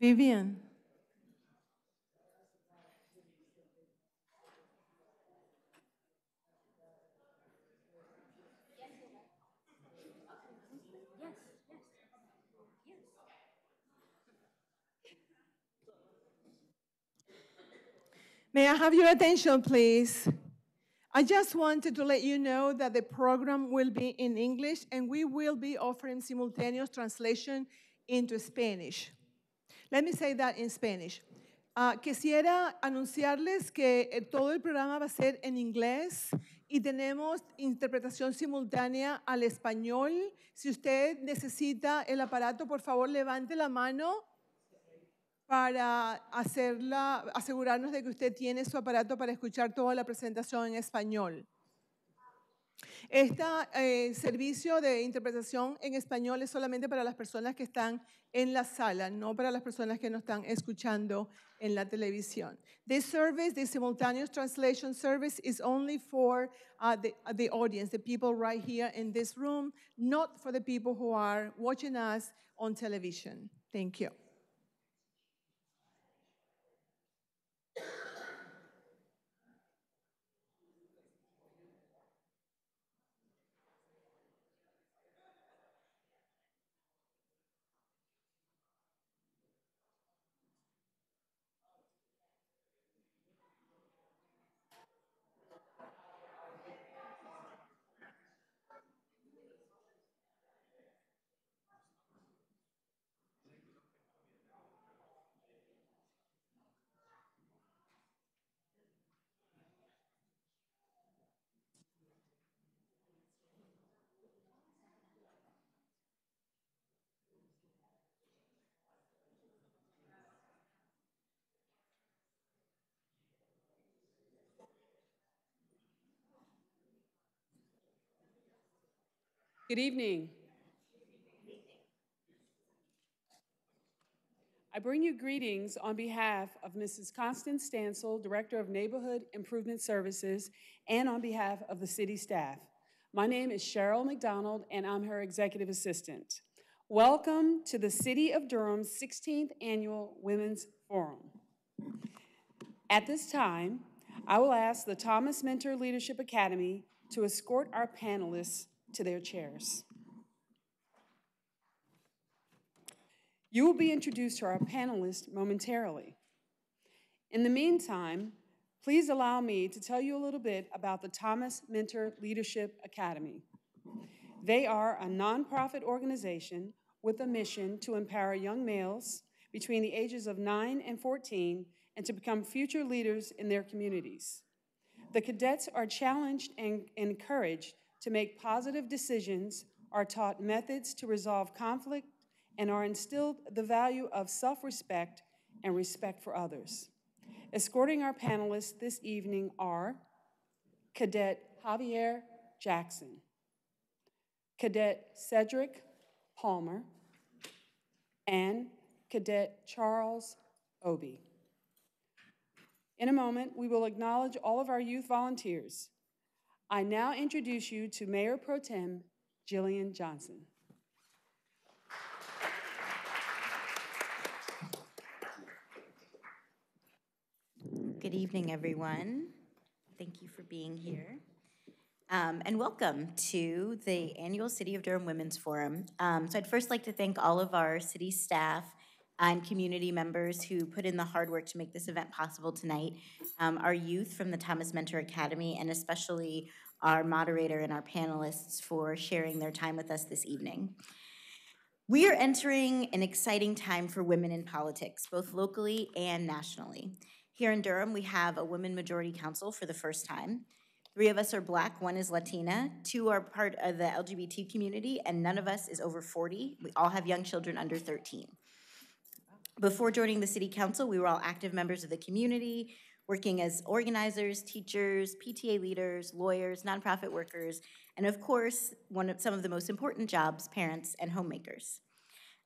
Vivian. May I have your attention, please? I just wanted to let you know that the program will be in English and we will be offering simultaneous translation into Spanish. Let me say that in Spanish. Quisiera anunciarles que todo el programa va a ser en inglés y tenemos interpretación simultánea al español. Si usted necesita el aparato, por favor, levante la mano para asegurarnos de que usted tiene su aparato para escuchar toda la presentación en español. Este servicio de interpretación en español es solamente para las personas que están en la sala, no para las personas que nos están escuchando en la televisión. This service, the simultaneous translation service, is only for the audience, the people right here in this room, not for the people who are watching us on television. Thank you. Good evening. I bring you greetings on behalf of Mrs. Constance Stancil, Director of Neighborhood Improvement Services, and on behalf of the city staff. My name is Cheryl McDonald, and I'm her executive assistant. Welcome to the City of Durham's 16th Annual Women's Forum. At this time, I will ask the Thomas Mentor Leadership Academy to escort our panelists to their chairs. You will be introduced to our panelists momentarily. In the meantime, please allow me to tell you a little bit about the Thomas Mentor Leadership Academy. They are a nonprofit organization with a mission to empower young males between the ages of 9 and 14 and to become future leaders in their communities. The cadets are challenged and encouraged to make positive decisions, are taught methods to resolve conflict, and are instilled the value of self-respect and respect for others. Escorting our panelists this evening are Cadet Javier Jackson, Cadet Cedric Palmer, and Cadet Charles Obi. In a moment, we will acknowledge all of our youth volunteers. I now introduce you to Mayor Pro Tem Jillian Johnson. Good evening, everyone. Thank you for being here. And welcome to the annual City of Durham Women's Forum. So I'd first like to thank all of our city staff and community members who put in the hard work to make this event possible tonight, our youth from the Thomas Mentor Academy, and especially our moderator and our panelists for sharing their time with us this evening. We are entering an exciting time for women in politics, both locally and nationally. Here in Durham, we have a women majority council for the first time. Three of us are Black, one is Latina, two are part of the LGBT community, and none of us is over 40. We all have young children under 13. Before joining the City Council, we were all active members of the community, working as organizers, teachers, PTA leaders, lawyers, nonprofit workers, and of course, some of the most important jobs, parents and homemakers.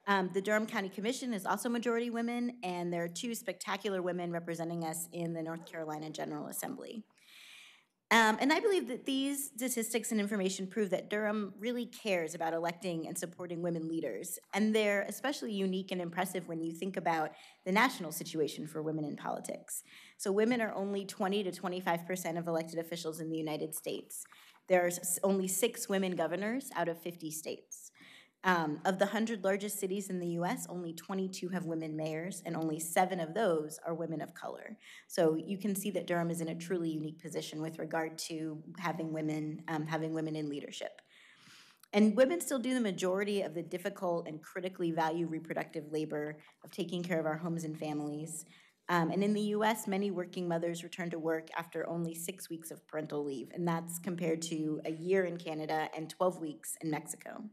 The Durham County Commission is also majority women, and there are two spectacular women representing us in the North Carolina General Assembly. And I believe that these statistics and information prove that Durham really cares about electing and supporting women leaders. And they're especially unique and impressive when you think about the national situation for women in politics. So women are only 20 to 25% of elected officials in the United States. There's only 6 women governors out of 50 states. Of the 100 largest cities in the US, only 22 have women mayors, and only 7 of those are women of color. So you can see that Durham is in a truly unique position with regard to having women in leadership. And women still do the majority of the difficult and critically valued reproductive labor of taking care of our homes and families. And in the US, many working mothers return to work after only 6 weeks of parental leave, and that's compared to a year in Canada and 12 weeks in Mexico.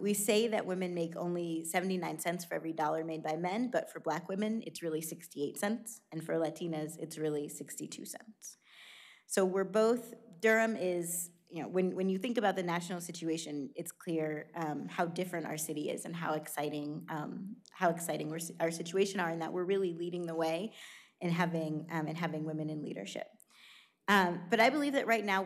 We say that women make only 79 cents for every dollar made by men, but for Black women, it's really 68 cents, and for Latinas, it's really 62 cents. So we're both, Durham is, you know, when you think about the national situation, it's clear how different our city is and how exciting our situation are, and that we're really leading the way in having women in leadership. But I believe that right now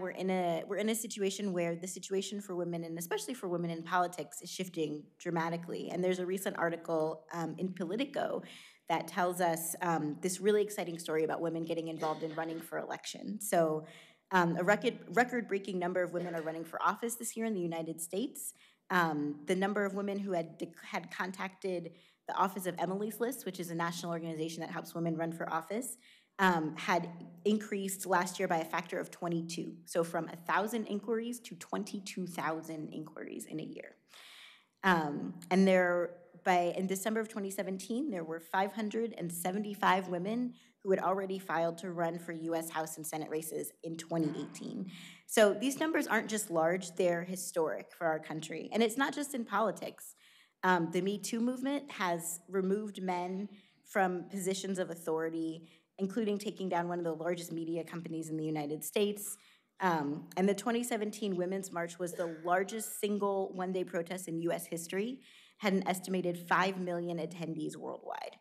we're in a situation where the situation for women, and especially for women in politics, is shifting dramatically. And there's a recent article in Politico that tells us this really exciting story about women getting involved in running for election. So a record-breaking number of women are running for office this year in the United States. The number of women who had contacted the Office of Emily's List, which is a national organization that helps women run for office, had increased last year by a factor of 22. So from 1,000 inquiries to 22,000 inquiries in a year. And in December of 2017, there were 575 women who had already filed to run for US House and Senate races in 2018. So these numbers aren't just large, they're historic for our country. And it's not just in politics. The Me Too movement has removed men from positions of authority, including taking down one of the largest media companies in the United States. And the 2017 Women's March was the largest single one-day protest in US history, had an estimated 5 million attendees worldwide.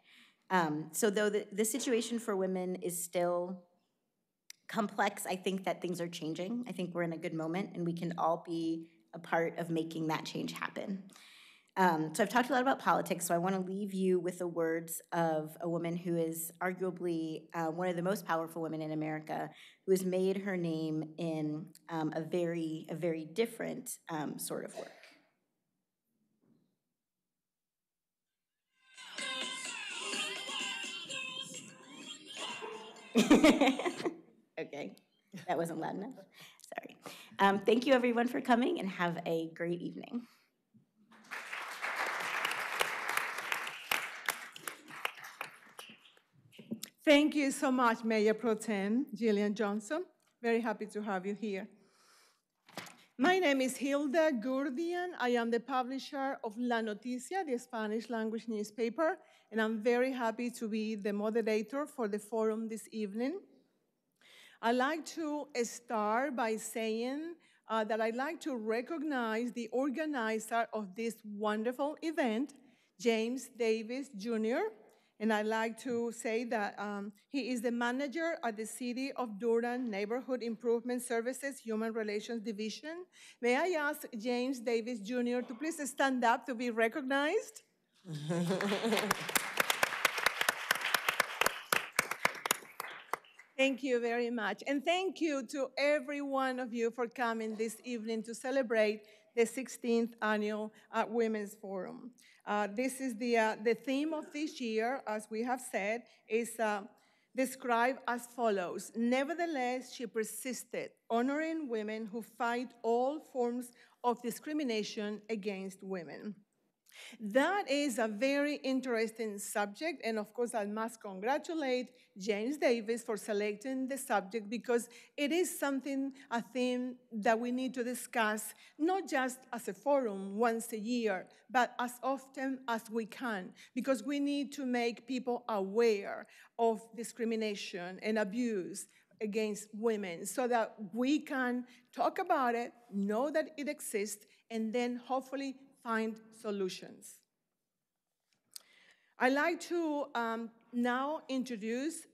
So though the situation for women is still complex, I think that things are changing. I think we're in a good moment, and we can all be a part of making that change happen. So I've talked a lot about politics, so I want to leave you with the words of a woman who is arguably one of the most powerful women in America, who has made her name in a very different sort of work. Okay, that wasn't loud enough. Sorry. Thank you, everyone, for coming, and have a great evening. Thank you so much, Mayor Pro Tem Jillian Johnson. Very happy to have you here. My name is Hilda Gurdian. I am the publisher of La Noticia, the Spanish language newspaper, and I'm very happy to be the moderator for the forum this evening. I'd like to start by saying that I'd like to recognize the organizer of this wonderful event, James Davis Jr., and I'd like to say that he is the manager at the City of Durham Neighborhood Improvement Services Human Relations Division. May I ask James Davis Jr. to please stand up to be recognized? Thank you very much. And thank you to every one of you for coming this evening to celebrate the 16th Annual Women's Forum. This is the theme of this year, as we have said, is described as follows. Nevertheless, she persisted, honoring women who fight all forms of discrimination against women. That is a very interesting subject, and of course I must congratulate James Davis for selecting the subject, because it is a theme that we need to discuss, not just as a forum once a year, but as often as we can, because we need to make people aware of discrimination and abuse against women so that we can talk about it, know that it exists, and then hopefully find solutions. I like to now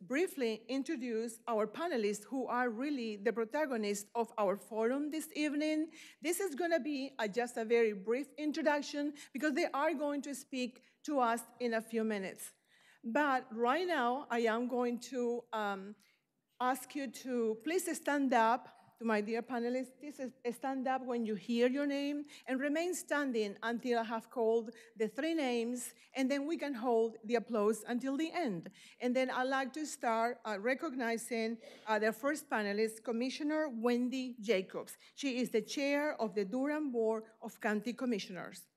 briefly introduce our panelists who are really the protagonists of our forum this evening. This is going to be just a very brief introduction because they are going to speak to us in a few minutes. But right now, I am going to ask you to please stand up. To my dear panelists, please stand up when you hear your name and remain standing until I have called the three names, and then we can hold the applause until the end. And then I'd like to start recognizing the first panelist, Commissioner Wendy Jacobs. She is the chair of the Durham Board of County Commissioners.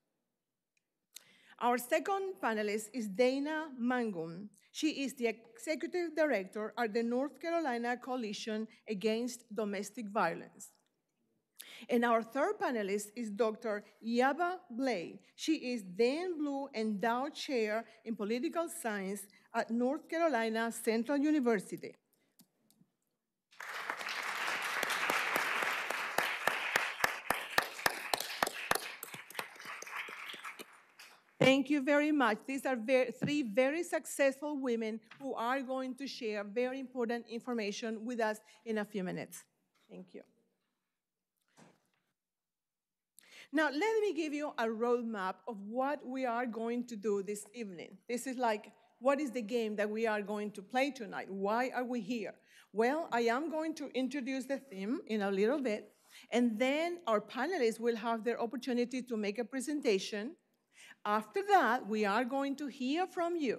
Our second panelist is Dana Mangum. She is the Executive Director at the North Carolina Coalition Against Domestic Violence. And our third panelist is Dr. Yaba Blay. She is Dan Blue Endowed Chair in Political Science at North Carolina Central University. Thank you very much. These are three very successful women who are going to share very important information with us in a few minutes. Thank you. Now, let me give you a roadmap of what we are going to do this evening. This is like, what is the game that we are going to play tonight? Why are we here? Well, I am going to introduce the theme in a little bit, and then our panelists will have their opportunity to make a presentation. After that, we are going to hear from you.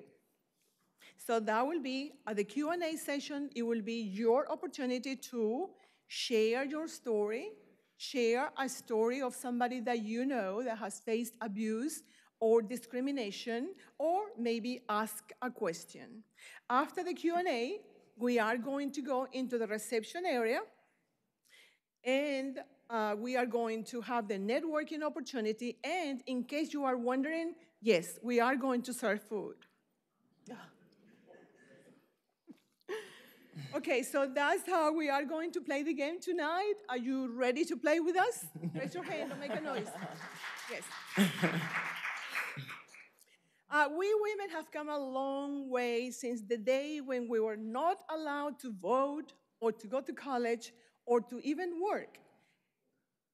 So that will be at the Q&A session. It will be your opportunity to share your story, share a story of somebody that you know that has faced abuse or discrimination, or maybe ask a question. After the Q&A, we are going to go into the reception area, and we are going to have the networking opportunity, and in case you are wondering, yes, we are going to serve food. Okay, so that's how we are going to play the game tonight. Are you ready to play with us? Raise your hand, don't make a noise. Yes. We women have come a long way since the day when we were not allowed to vote or to go to college or to even work.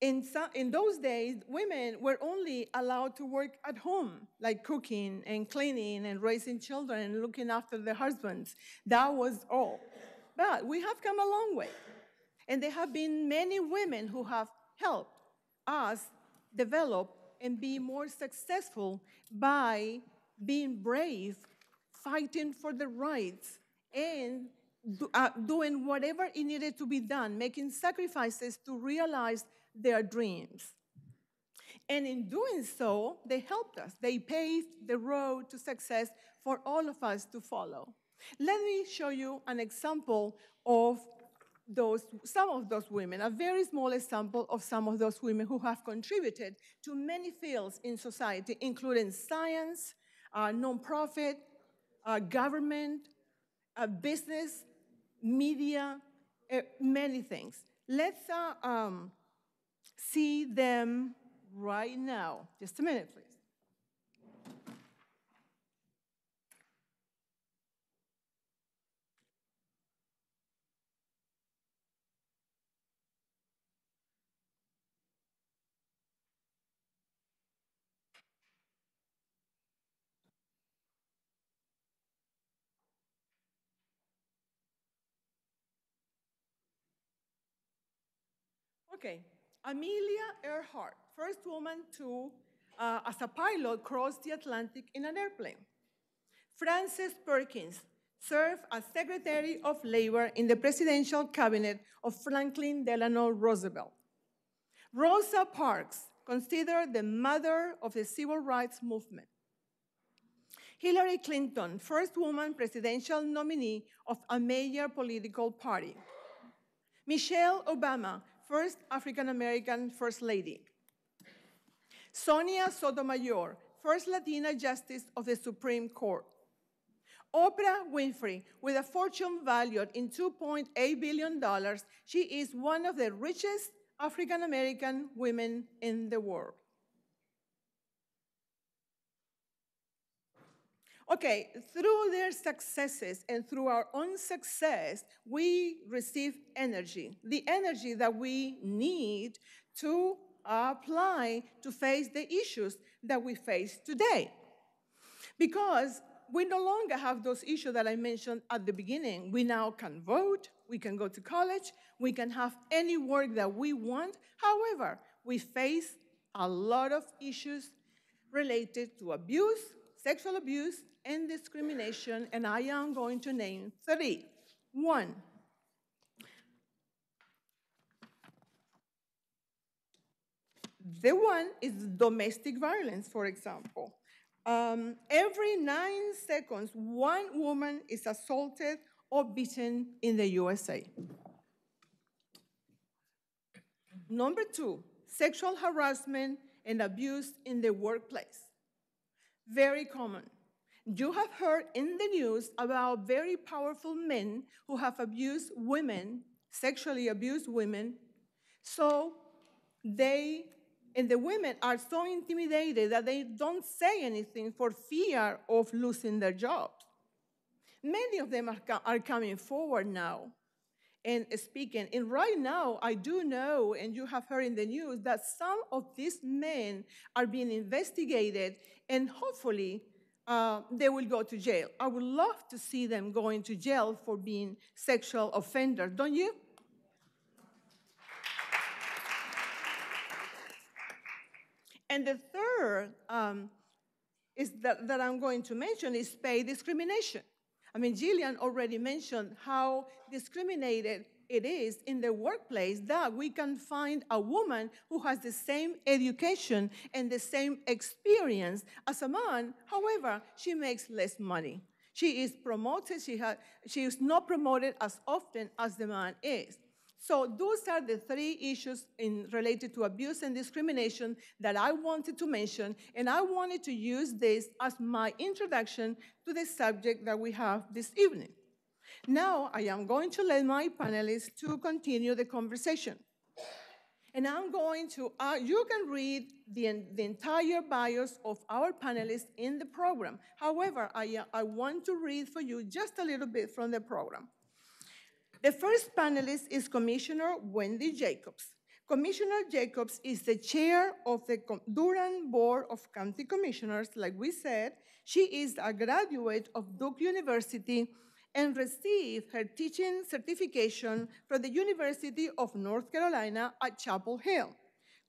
In those days, women were only allowed to work at home, like cooking and cleaning and raising children and looking after their husbands. That was all. But we have come a long way. And there have been many women who have helped us develop and be more successful by being brave, fighting for the rights, and doing whatever it needed to be done, making sacrifices to realize their dreams. And in doing so, they helped us. They paved the road to success for all of us to follow. Let me show you an example of some of those women, a very small example of some of those women who have contributed to many fields in society, including science, nonprofit, government, business, media, many things. Let's see them right now. Just a minute, please. Okay. Amelia Earhart, first woman to, as a pilot, cross the Atlantic in an airplane. Frances Perkins served as Secretary of Labor in the presidential cabinet of Franklin Delano Roosevelt. Rosa Parks, considered the mother of the civil rights movement. Hillary Clinton, first woman presidential nominee of a major political party. Michelle Obama, first African-American First Lady. Sonia Sotomayor, first Latina Justice of the Supreme Court. Oprah Winfrey, with a fortune valued in $2.8 billion, she is one of the richest African-American women in the world. Okay, through their successes and through our own success, we receive energy, the energy that we need to apply to face the issues that we face today. Because we no longer have those issues that I mentioned at the beginning. We now can vote, we can go to college, we can have any work that we want. However, we face a lot of issues related to abuse, sexual abuse, and discrimination, and I am going to name three. One, the one is domestic violence, for example. Every 9 seconds, one woman is assaulted or beaten in the USA. Number two, sexual harassment and abuse in the workplace. Very common. You have heard in the news about very powerful men who have abused women, sexually abused women, so they, and the women are so intimidated that they don't say anything for fear of losing their jobs. Many of them are coming forward now and speaking. And right now, I do know, and you have heard in the news, that some of these men are being investigated, and hopefully they will go to jail. I would love to see them going to jail for being sexual offenders, don't you? And the third is that I'm going to mention is pay discrimination. I mean, Jillian already mentioned how discriminated it is in the workplace that we can find a woman who has the same education and the same experience as a man. However, she makes less money. She is promoted. She is not promoted as often as the man is. So those are the three issues related to abuse and discrimination that I wanted to mention, and I wanted to use this as my introduction to the subject that we have this evening. Now I am going to let my panelists to continue the conversation. And I'm going to, you can read the entire bios of our panelists in the program. However, I want to read for you just a little bit from the program. The first panelist is Commissioner Wendy Jacobs. Commissioner Jacobs is the chair of the Durham Board of County Commissioners, like we said. She is a graduate of Duke University and received her teaching certification from the University of North Carolina at Chapel Hill.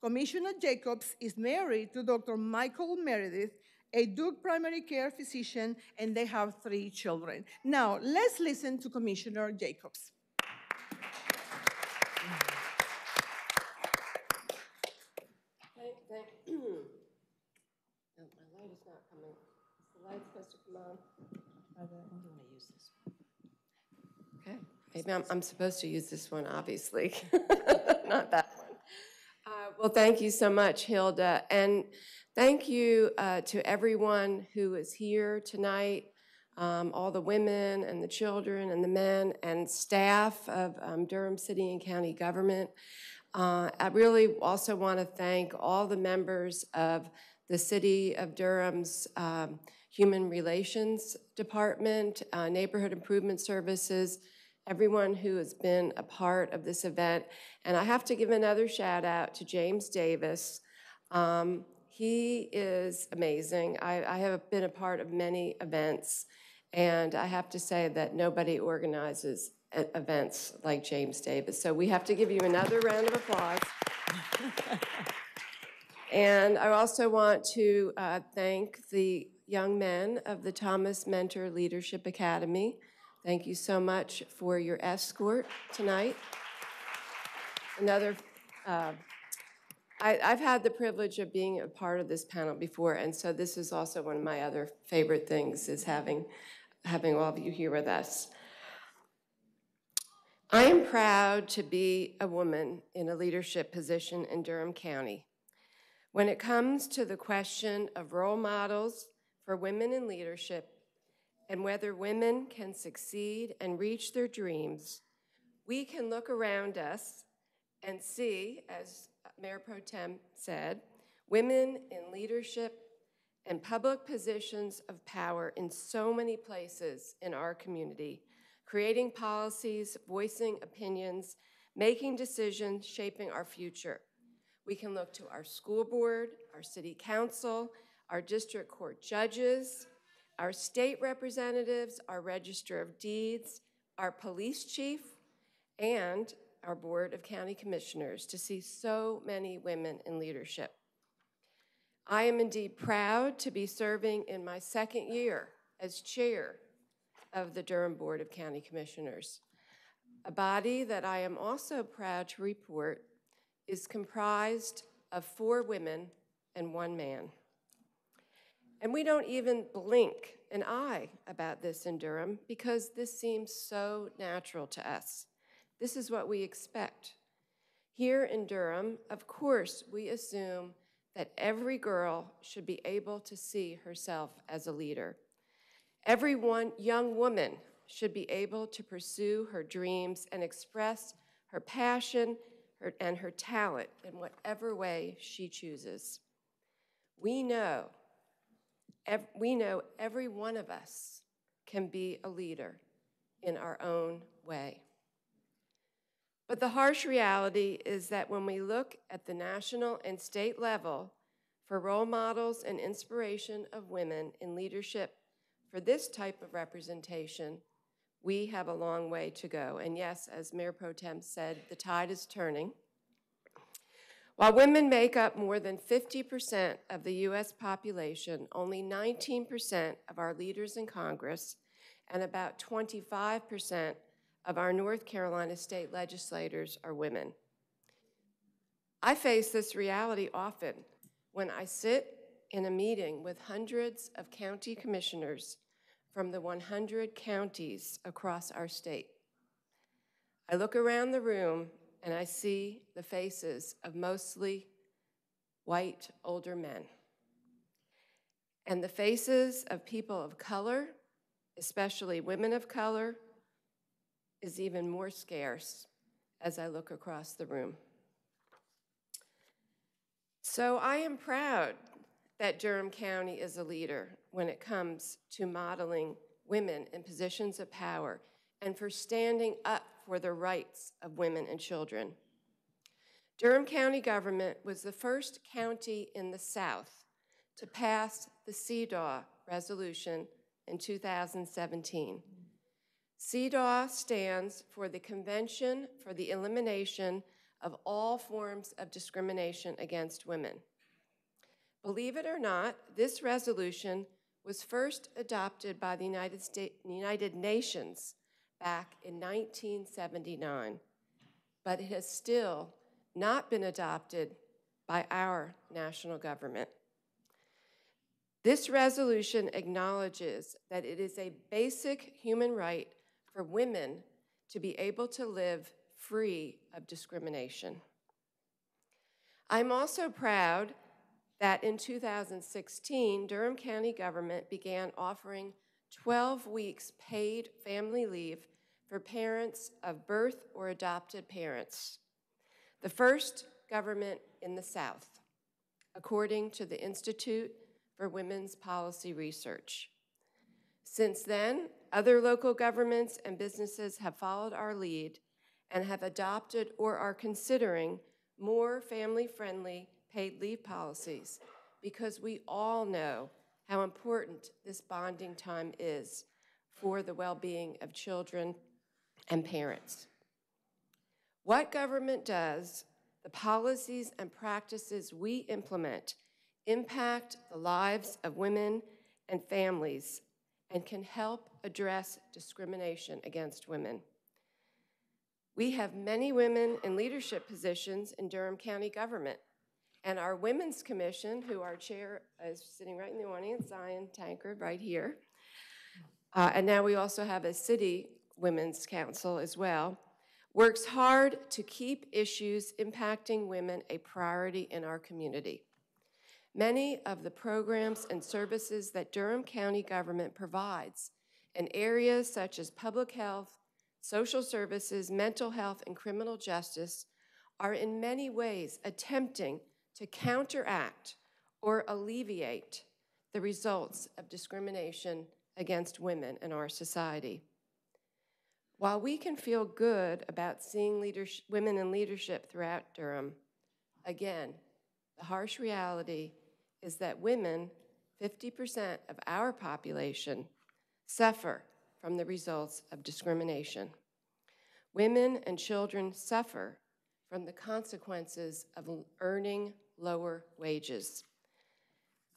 Commissioner Jacobs is married to Dr. Michael Meredith, a Duke primary care physician, and they have 3 children. Now, let's listen to Commissioner Jacobs. My light is not coming. Is the light supposed to come on? I don't want to use this one. Okay. Maybe I'm supposed to use this one, obviously. Not that one. Well, thank you so much, Hilda. And thank you to everyone who is here tonight, all the women and the children and the men and staff of Durham City and County Government. I really also want to thank all the members of the City of Durham's Human Relations Department, Neighborhood Improvement Services, everyone who has been a part of this event. And I have to give another shout out to James Davis. He is amazing. I have been a part of many events, and I have to say that nobody organizes events like James Davis. So we have to give you another round of applause. And I also want to thank the young men of the Thomas Mentor Leadership Academy. Thank you so much for your escort tonight. Another, I've had the privilege of being a part of this panel before, and so this is also one of my other favorite things, is having all of you here with us. I am proud to be a woman in a leadership position in Durham County. When it comes to the question of role models for women in leadership and whether women can succeed and reach their dreams, we can look around us and see, as Mayor Pro Tem said, women in leadership and public positions of power in so many places in our community, creating policies, voicing opinions, making decisions, shaping our future. We can look to our school board, our city council, our district court judges, our state representatives, our register of deeds, our police chief, and our board of county commissioners to see so many women in leadership. I am indeed proud to be serving in my second year as chair of the Durham Board of County Commissioners, a body that I am also proud to report is comprised of 4 women and 1 man. And we don't even blink an eye about this in Durham because this seems so natural to us. This is what we expect. Here in Durham, of course, we assume that every girl should be able to see herself as a leader. Every young woman should be able to pursue her dreams and express her passion and her talent in whatever way she chooses. We know every one of us can be a leader in our own way. But the harsh reality is that when we look at the national and state level for role models and inspiration of women in leadership for this type of representation, we have a long way to go. And yes, as Mayor Pro Tem said, the tide is turning. While women make up more than 50% of the US population, only 19% of our leaders in Congress and about 25% of our North Carolina state legislators are women. I face this reality often when I sit in a meeting with hundreds of county commissioners from the 100 counties across our state. I look around the room and I see the faces of mostly white older men and the faces of people of color, especially women of color, is even more scarce as I look across the room. So I am proud that Durham County is a leader when it comes to modeling women in positions of power and for standing up for the rights of women and children. Durham County government was the first county in the South to pass the CEDAW resolution in 2017. CEDAW stands for the Convention for the Elimination of All Forms of Discrimination Against Women. Believe it or not, this resolution was first adopted by the United Nations back in 1979, but it has still not been adopted by our national government. This resolution acknowledges that it is a basic human right for women to be able to live free of discrimination. I'm also proud that in 2016, Durham County government began offering 12 weeks paid family leave for parents of birth or adopted parents, the first government in the South, according to the Institute for Women's Policy Research. Since then, other local governments and businesses have followed our lead and have adopted or are considering more family-friendly paid leave policies, because we all know how important this bonding time is for the well-being of children and parents. What government does, the policies and practices we implement impact the lives of women and families and can help address discrimination against women. We have many women in leadership positions in Durham County government, and our Women's Commission, who our chair is sitting right in the audience, Zion Tankard, right here. And now we also have a City Women's Council as well, works hard to keep issues impacting women a priority in our community. Many of the programs and services that Durham County government provides in areas such as public health, social services, mental health, and criminal justice are in many ways attempting to counteract or alleviate the results of discrimination against women in our society. While we can feel good about seeing women in leadership throughout Durham, again, the harsh reality is that women, 50% of our population, suffer from the results of discrimination. Women and children suffer from the consequences of earning lower wages.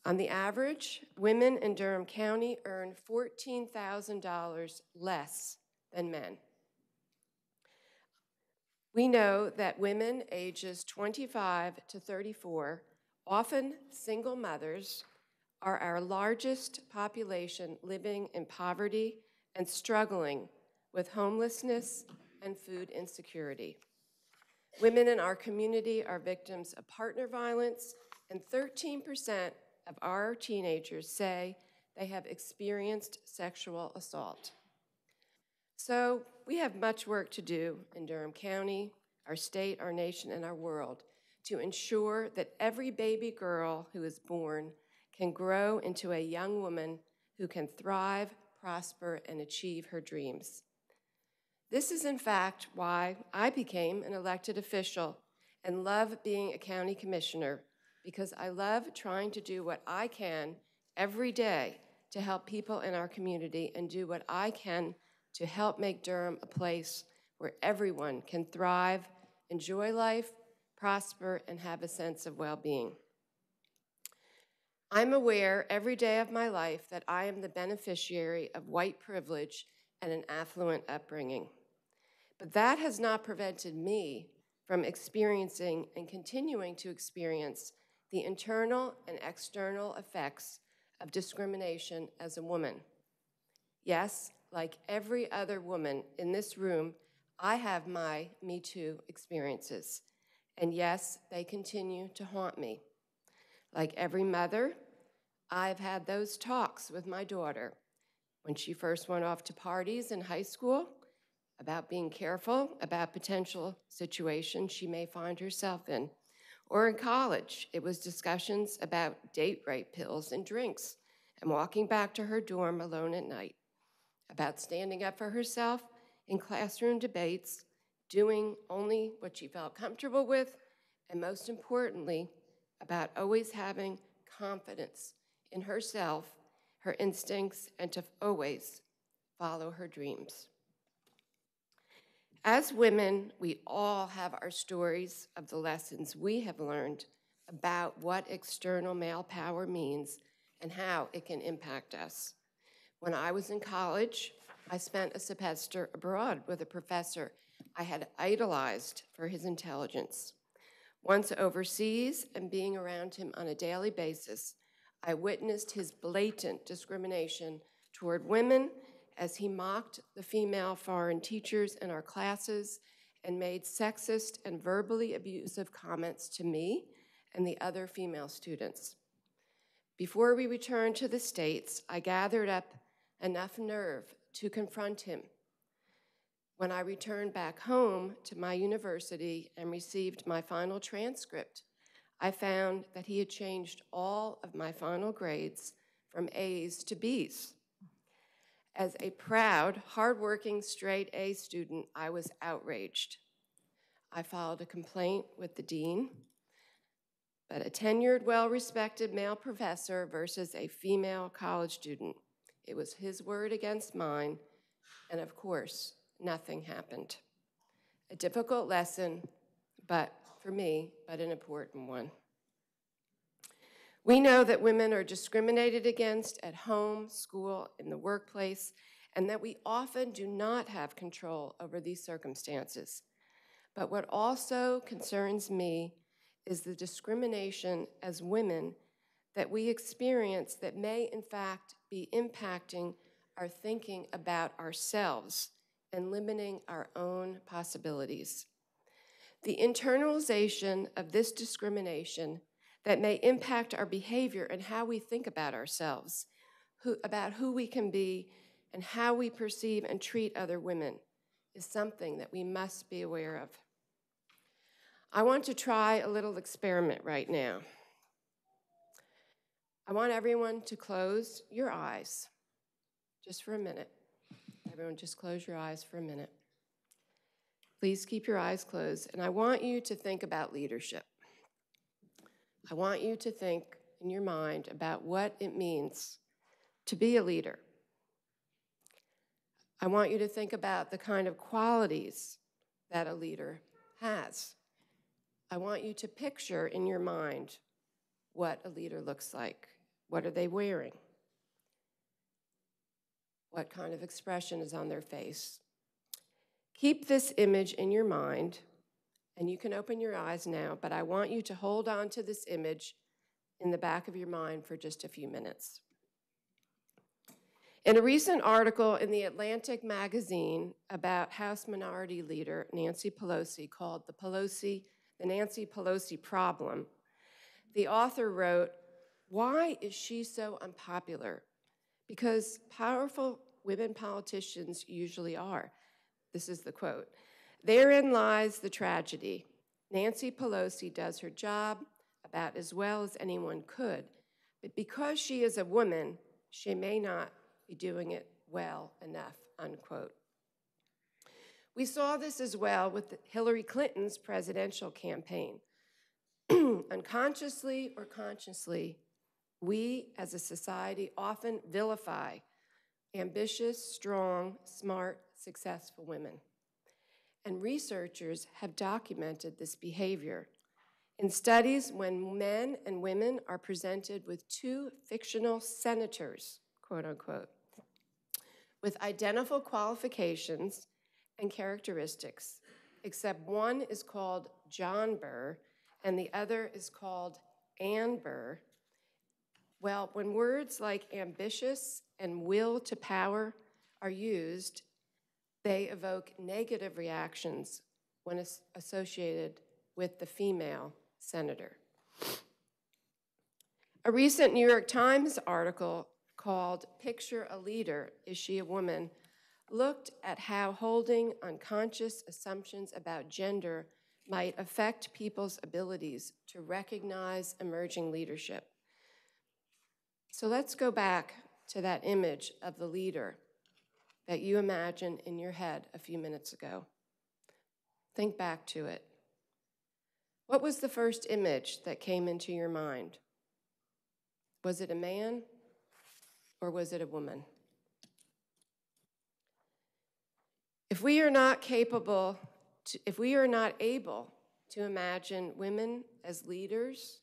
On the average, women in Durham County earn $14,000 less than men. We know that women ages 25 to 34, often single mothers, are our largest population living in poverty and struggling with homelessness and food insecurity. Women in our community are victims of partner violence, and 13% of our teenagers say they have experienced sexual assault. So we have much work to do in Durham County, our state, our nation, and our world to ensure that every baby girl who is born can grow into a young woman who can thrive, prosper, and achieve her dreams. This is, in fact, why I became an elected official and love being a county commissioner, because I love trying to do what I can every day to help people in our community and do what I can to help make Durham a place where everyone can thrive, enjoy life, prosper, and have a sense of well-being. I'm aware every day of my life that I am the beneficiary of white privilege and an affluent upbringing. But that has not prevented me from experiencing and continuing to experience the internal and external effects of discrimination as a woman. Yes, like every other woman in this room, I have my Me Too experiences. And yes, they continue to haunt me. Like every mother, I've had those talks with my daughter when she first went off to parties in high school about being careful about potential situations she may find herself in. Or in college, it was discussions about date rape pills and drinks and walking back to her dorm alone at night, about standing up for herself in classroom debates, doing only what she felt comfortable with, and most importantly, about always having confidence in herself, her instincts, and to always follow her dreams. As women, we all have our stories of the lessons we have learned about what external male power means and how it can impact us. When I was in college, I spent a semester abroad with a professor I had idolized for his intelligence. Once overseas and being around him on a daily basis, I witnessed his blatant discrimination toward women as he mocked the female foreign teachers in our classes and made sexist and verbally abusive comments to me and the other female students. Before we returned to the States, I gathered up enough nerve to confront him. When I returned back home to my university and received my final transcript, I found that he had changed all of my final grades from A's to B's. As a proud, hardworking, straight A student, I was outraged. I filed a complaint with the dean, but a tenured, well-respected male professor versus a female college student. It was his word against mine, and of course, nothing happened. A difficult lesson, but for me, but an important one. We know that women are discriminated against at home, school, in the workplace, and that we often do not have control over these circumstances. But what also concerns me is the discrimination as women that we experience that may, in fact, be impacting our thinking about ourselves and limiting our own possibilities. The internalization of this discrimination that may impact our behavior and how we think about ourselves, about who we can be, and how we perceive and treat other women is something that we must be aware of. I want to try a little experiment right now. I want everyone to close your eyes just for a minute. Everyone just close your eyes for a minute. Please keep your eyes closed. And I want you to think about leadership. I want you to think in your mind about what it means to be a leader. I want you to think about the kind of qualities that a leader has. I want you to picture in your mind what a leader looks like. What are they wearing? What kind of expression is on their face? Keep this image in your mind, and you can open your eyes now, but I want you to hold on to this image in the back of your mind for just a few minutes. In a recent article in The Atlantic magazine about House Minority Leader Nancy Pelosi called the Nancy Pelosi Problem, the author wrote, "Why is she so unpopular? Because powerful women politicians usually are." This is the quote. "Therein lies the tragedy. Nancy Pelosi does her job about as well as anyone could, but because she is a woman, she may not be doing it well enough," unquote. We saw this as well with Hillary Clinton's presidential campaign. Unconsciously or consciously, we as a society often vilify ambitious, strong, smart, successful women. And researchers have documented this behavior. In studies when men and women are presented with two fictional senators, quote unquote, with identical qualifications and characteristics, except one is called John Burr and the other is called Ann Burr. Well, when words like ambitious and will to power are used, they evoke negative reactions when associated with the female senator. A recent New York Times article called "Picture a Leader, Is She a Woman?" looked at how holding unconscious assumptions about gender might affect people's abilities to recognize emerging leadership. So let's go back to that image of the leader that you imagined in your head a few minutes ago. Think back to it. What was the first image that came into your mind? Was it a man or was it a woman? If we are not able to imagine women as leaders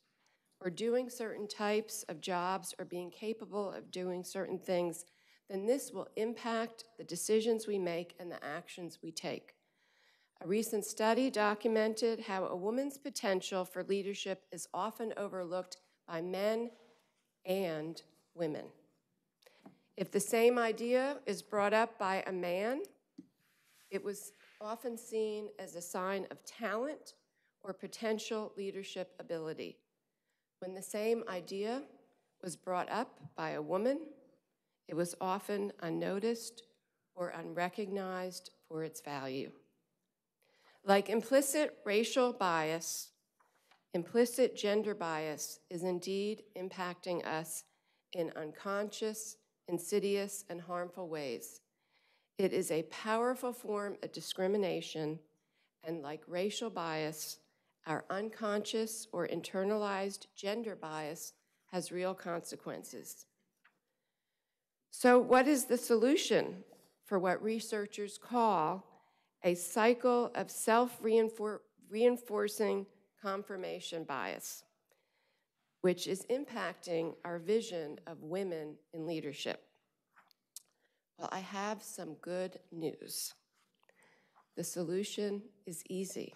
or doing certain types of jobs or being capable of doing certain things, then this will impact the decisions we make and the actions we take. A recent study documented how a woman's potential for leadership is often overlooked by men and women. If the same idea is brought up by a man, it was often seen as a sign of talent or potential leadership ability. When the same idea was brought up by a woman, it was often unnoticed or unrecognized for its value. Like implicit racial bias, implicit gender bias is indeed impacting us in unconscious, insidious, and harmful ways. It is a powerful form of discrimination, and like racial bias, our unconscious or internalized gender bias has real consequences. So what is the solution for what researchers call a cycle of self-reinforcing confirmation bias, which is impacting our vision of women in leadership? Well, I have some good news. The solution is easy.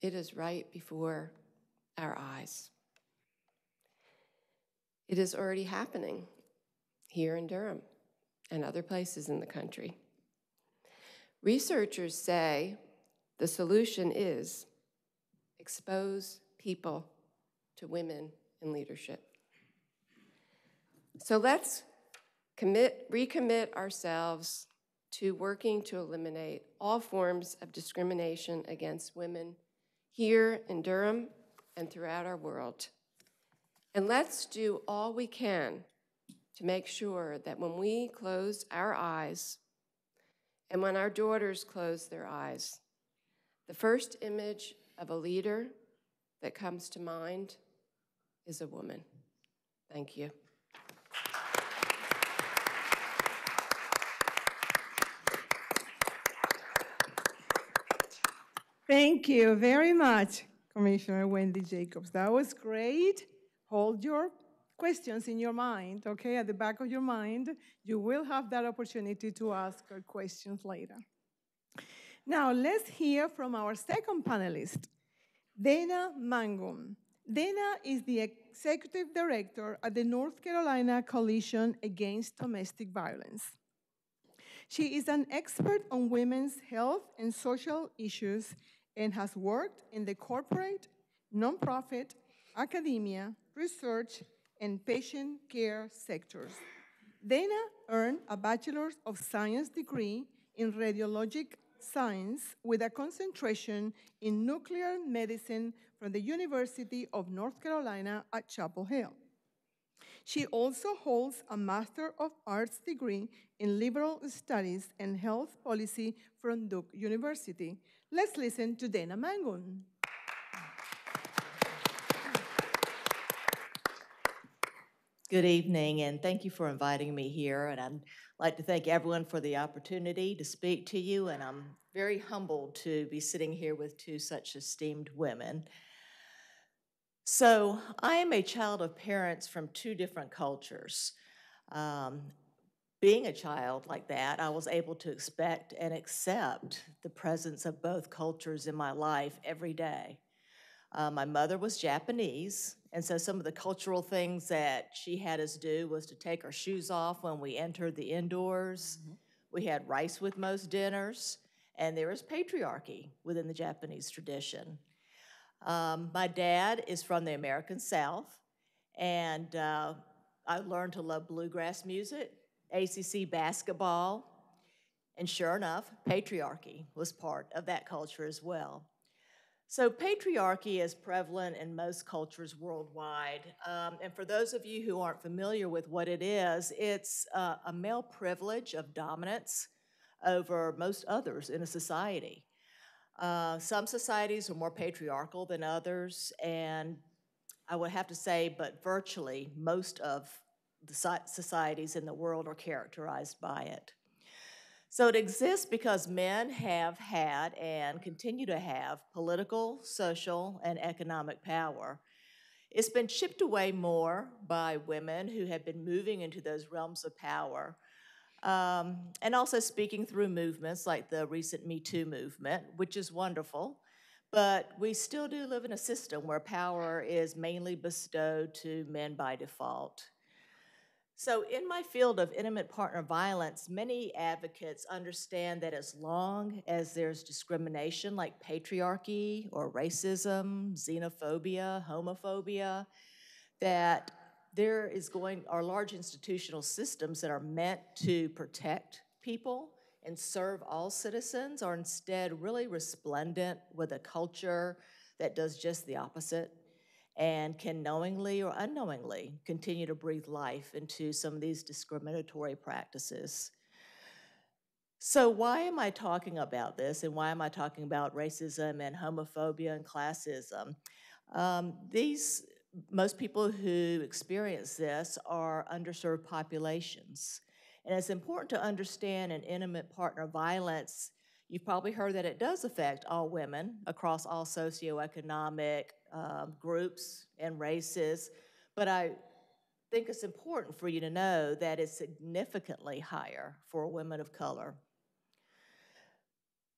It is right before our eyes. It is already happening here in Durham and other places in the country. Researchers say the solution is expose people to women in leadership. So let's recommit ourselves to working to eliminate all forms of discrimination against women here in Durham and throughout our world. And let's do all we can to make sure that when we close our eyes and when our daughters close their eyes, the first image of a leader that comes to mind is a woman. Thank you. Thank you very much, Commissioner Wendy Jacobs. That was great. Hold your questions in your mind, okay, at the back of your mind. You will have that opportunity to ask her questions later. Now, let's hear from our second panelist, Dana Mangum. Dana is the Executive Director at the North Carolina Coalition Against Domestic Violence. She is an expert on women's health and social issues and has worked in the corporate, nonprofit, academia, research, and patient care sectors. Dana earned a Bachelor of Science degree in Radiologic Science with a concentration in nuclear medicine from the University of North Carolina at Chapel Hill. She also holds a Master of Arts degree in Liberal Studies and Health Policy from Duke University. Let's listen to Dana Mangum. Good evening, and thank you for inviting me here. And I'd like to thank everyone for the opportunity to speak to you, and I'm very humbled to be sitting here with two such esteemed women. So I am a child of parents from two different cultures. Being a child like that, I was able to expect and accept the presence of both cultures in my life every day. My mother was Japanese, and so some of the cultural things that she had us do was to take our shoes off when we entered the indoors. Mm-hmm. We had rice with most dinners, and there is patriarchy within the Japanese tradition. My dad is from the American South, and I learned to love bluegrass music, ACC basketball, and sure enough, patriarchy was part of that culture as well. So patriarchy is prevalent in most cultures worldwide. And for those of you who aren't familiar with what it is, it's a male privilege of dominance over most others in a society. Some societies are more patriarchal than others, and I would have to say, but virtually most of the societies in the world are characterized by it. So it exists because men have had and continue to have political, social, and economic power. It's been chipped away more by women who have been moving into those realms of power, and also speaking through movements like the recent Me Too movement, which is wonderful, but we still do live in a system where power is mainly bestowed to men by default. So in my field of intimate partner violence, many advocates understand that as long as there's discrimination like patriarchy or racism, xenophobia, homophobia, that there is are large institutional systems that are meant to protect people and serve all citizens are instead really resplendent with a culture that does just the opposite, and can knowingly or unknowingly continue to breathe life into some of these discriminatory practices. So why am I talking about this, and why am I talking about racism and homophobia and classism? Most people who experience this are underserved populations. And it's important to understand in intimate partner violence, you've probably heard that it does affect all women across all socioeconomic groups and races, but I think it's important for you to know that it's significantly higher for women of color.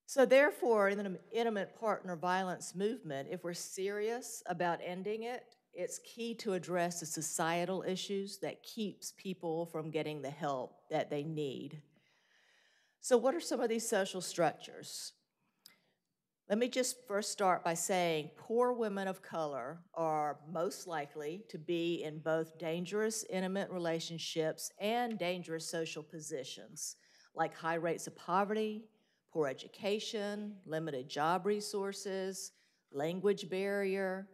So therefore, in the intimate partner violence movement, if we're serious about ending it, it's key to address the societal issues that keeps people from getting the help that they need. So what are some of these social structures? Let me just first start by saying poor women of color are most likely to be in both dangerous intimate relationships and dangerous social positions, like high rates of poverty, poor education, limited job resources, language barrier,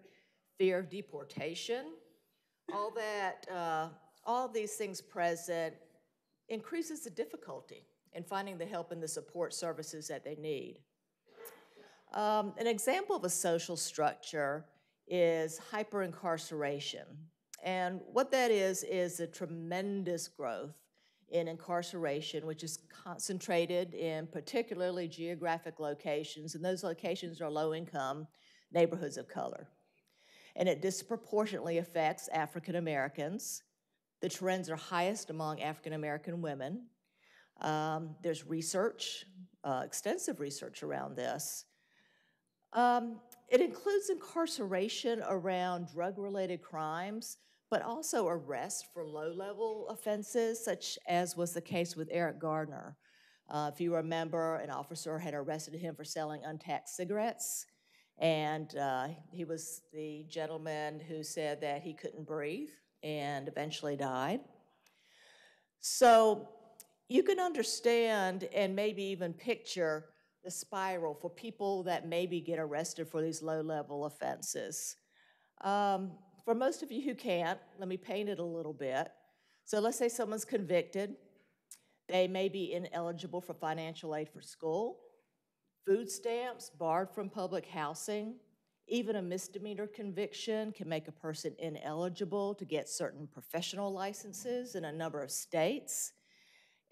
fear of deportation, all that, all of these things present increases the difficulty in finding the help and the support services that they need. An example of a social structure is hyper-incarceration. And what that is the tremendous growth in incarceration, which is concentrated in particularly geographic locations, and those locations are low-income neighborhoods of color. And it disproportionately affects African Americans. The trends are highest among African American women. There's research, extensive research around this. It includes incarceration around drug-related crimes, but also arrest for low-level offenses, such as was the case with Eric Gardner. If you remember, an officer had arrested him for selling untaxed cigarettes, and he was the gentleman who said that he couldn't breathe and eventually died. So you can understand and maybe even picture the spiral for people that maybe get arrested for these low-level offenses. For most of you who can't, let me paint it a little bit. So let's say someone's convicted. They may be ineligible for financial aid for school, food stamps, barred from public housing. Even a misdemeanor conviction can make a person ineligible to get certain professional licenses in a number of states.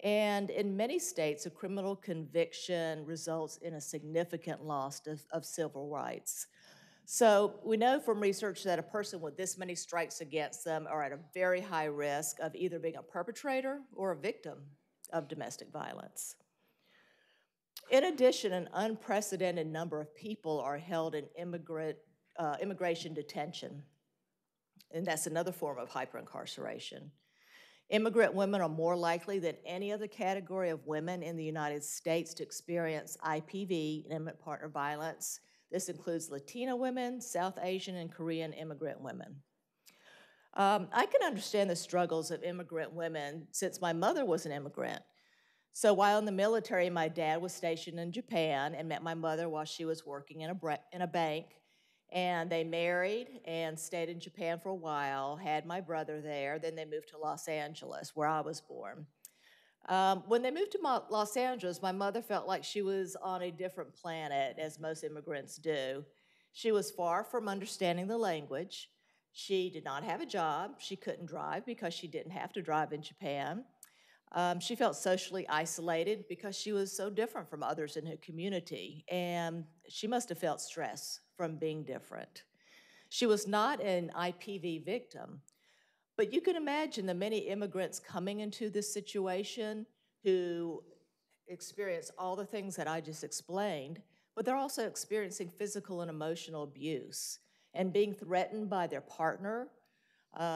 And in many states, a criminal conviction results in a significant loss of civil rights. So we know from research that a person with this many strikes against them are at a very high risk of either being a perpetrator or a victim of domestic violence. In addition, an unprecedented number of people are held in immigration detention, and that's another form of hyperincarceration. Immigrant women are more likely than any other category of women in the United States to experience IPV, intimate partner violence. This includes Latina women, South Asian, and Korean immigrant women. I can understand the struggles of immigrant women since my mother was an immigrant. So while in the military, my dad was stationed in Japan and met my mother while she was working in a bank. And they married and stayed in Japan for a while, had my brother there. Then they moved to Los Angeles, where I was born. When they moved to Los Angeles, my mother felt like she was on a different planet, as most immigrants do. She was far from understanding the language. She did not have a job. She couldn't drive because she didn't have to drive in Japan. She felt socially isolated because she was so different from others in her community, and she must have felt stress from being different. She was not an IPV victim, but you can imagine the many immigrants coming into this situation who experience all the things that I just explained, but they're also experiencing physical and emotional abuse and being threatened by their partner,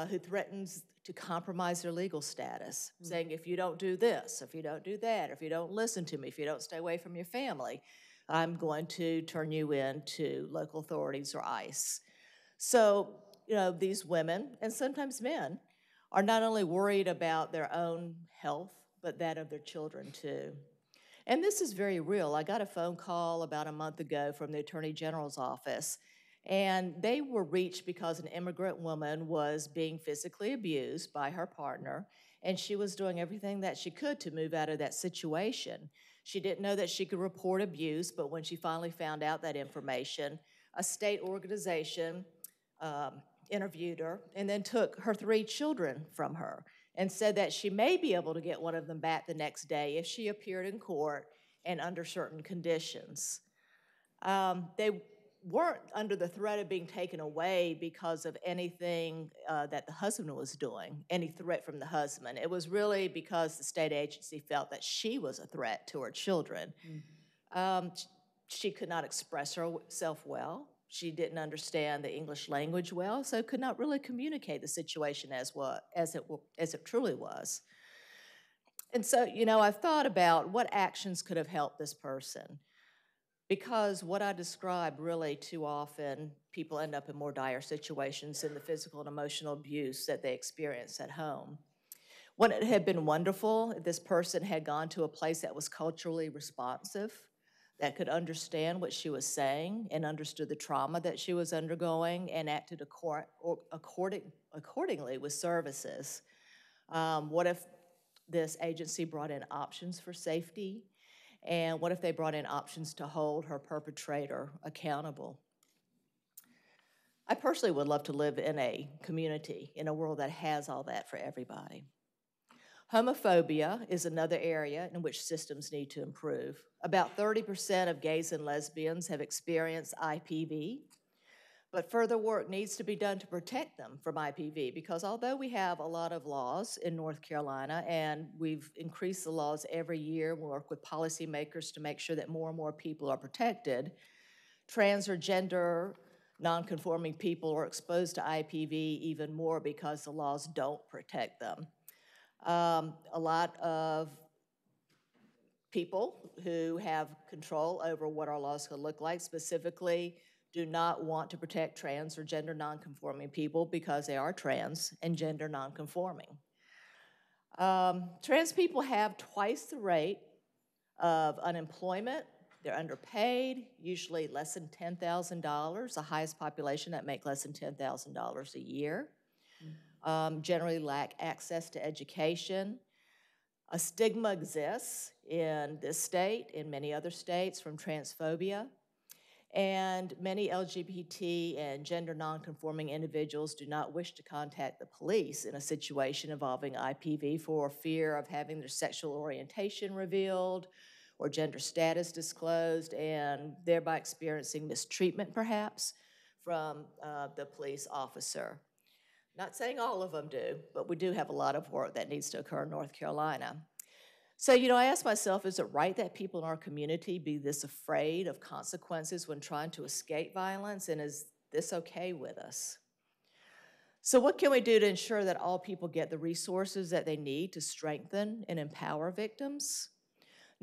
who threatens to compromise their legal status, saying, if you don't do this, if you don't do that, if you don't listen to me, if you don't stay away from your family, I'm going to turn you in to local authorities or ICE. So, you know, these women, and sometimes men, are not only worried about their own health, but that of their children too. And this is very real. I got a phone call about a month ago from the Attorney General's office, and they were reached because an immigrant woman was being physically abused by her partner, and she was doing everything that she could to move out of that situation. She didn't know that she could report abuse, but when she finally found out that information, a state organization interviewed her and then took her 3 children from her and said that she may be able to get one of them back the next day if she appeared in court and under certain conditions. They weren't under the threat of being taken away because of anything that the husband was doing, any threat from the husband. It was really because the state agency felt that she was a threat to her children. Mm-hmm. She could not express herself well. She didn't understand the English language well, so could not really communicate the situation as it truly was. And so, you know, I've thought about what actions could have helped this person, because what I describe really too often, people end up in more dire situations than the physical and emotional abuse that they experience at home. Wouldn't it have been wonderful if this person had gone to a place that was culturally responsive, that could understand what she was saying and understood the trauma that she was undergoing and acted accordingly with services. What if this agency brought in options for safety? And what if they brought in options to hold her perpetrator accountable? I personally would love to live in a community, in a world that has all that for everybody. Homophobia is another area in which systems need to improve. About 30% of gays and lesbians have experienced IPV, but further work needs to be done to protect them from IPV, because although we have a lot of laws in North Carolina, and we've increased the laws every year, we work with policymakers to make sure that more and more people are protected, trans or gender nonconforming people are exposed to IPV even more because the laws don't protect them. A lot of people who have control over what our laws could look like specifically do not want to protect trans or gender nonconforming people because they are trans and gender nonconforming. Trans people have twice the rate of unemployment. They're underpaid, usually less than $10,000, the highest population that make less than $10,000 a year. Generally lack access to education. A stigma exists in this state, in many other states, from transphobia. And many LGBT and gender nonconforming individuals do not wish to contact the police in a situation involving IPV for fear of having their sexual orientation revealed or gender status disclosed, and thereby experiencing mistreatment, perhaps, from the police officer. Not saying all of them do, but we do have a lot of work that needs to occur in North Carolina. So, you know, I ask myself, is it right that people in our community be this afraid of consequences when trying to escape violence, and is this okay with us? So what can we do to ensure that all people get the resources that they need to strengthen and empower victims?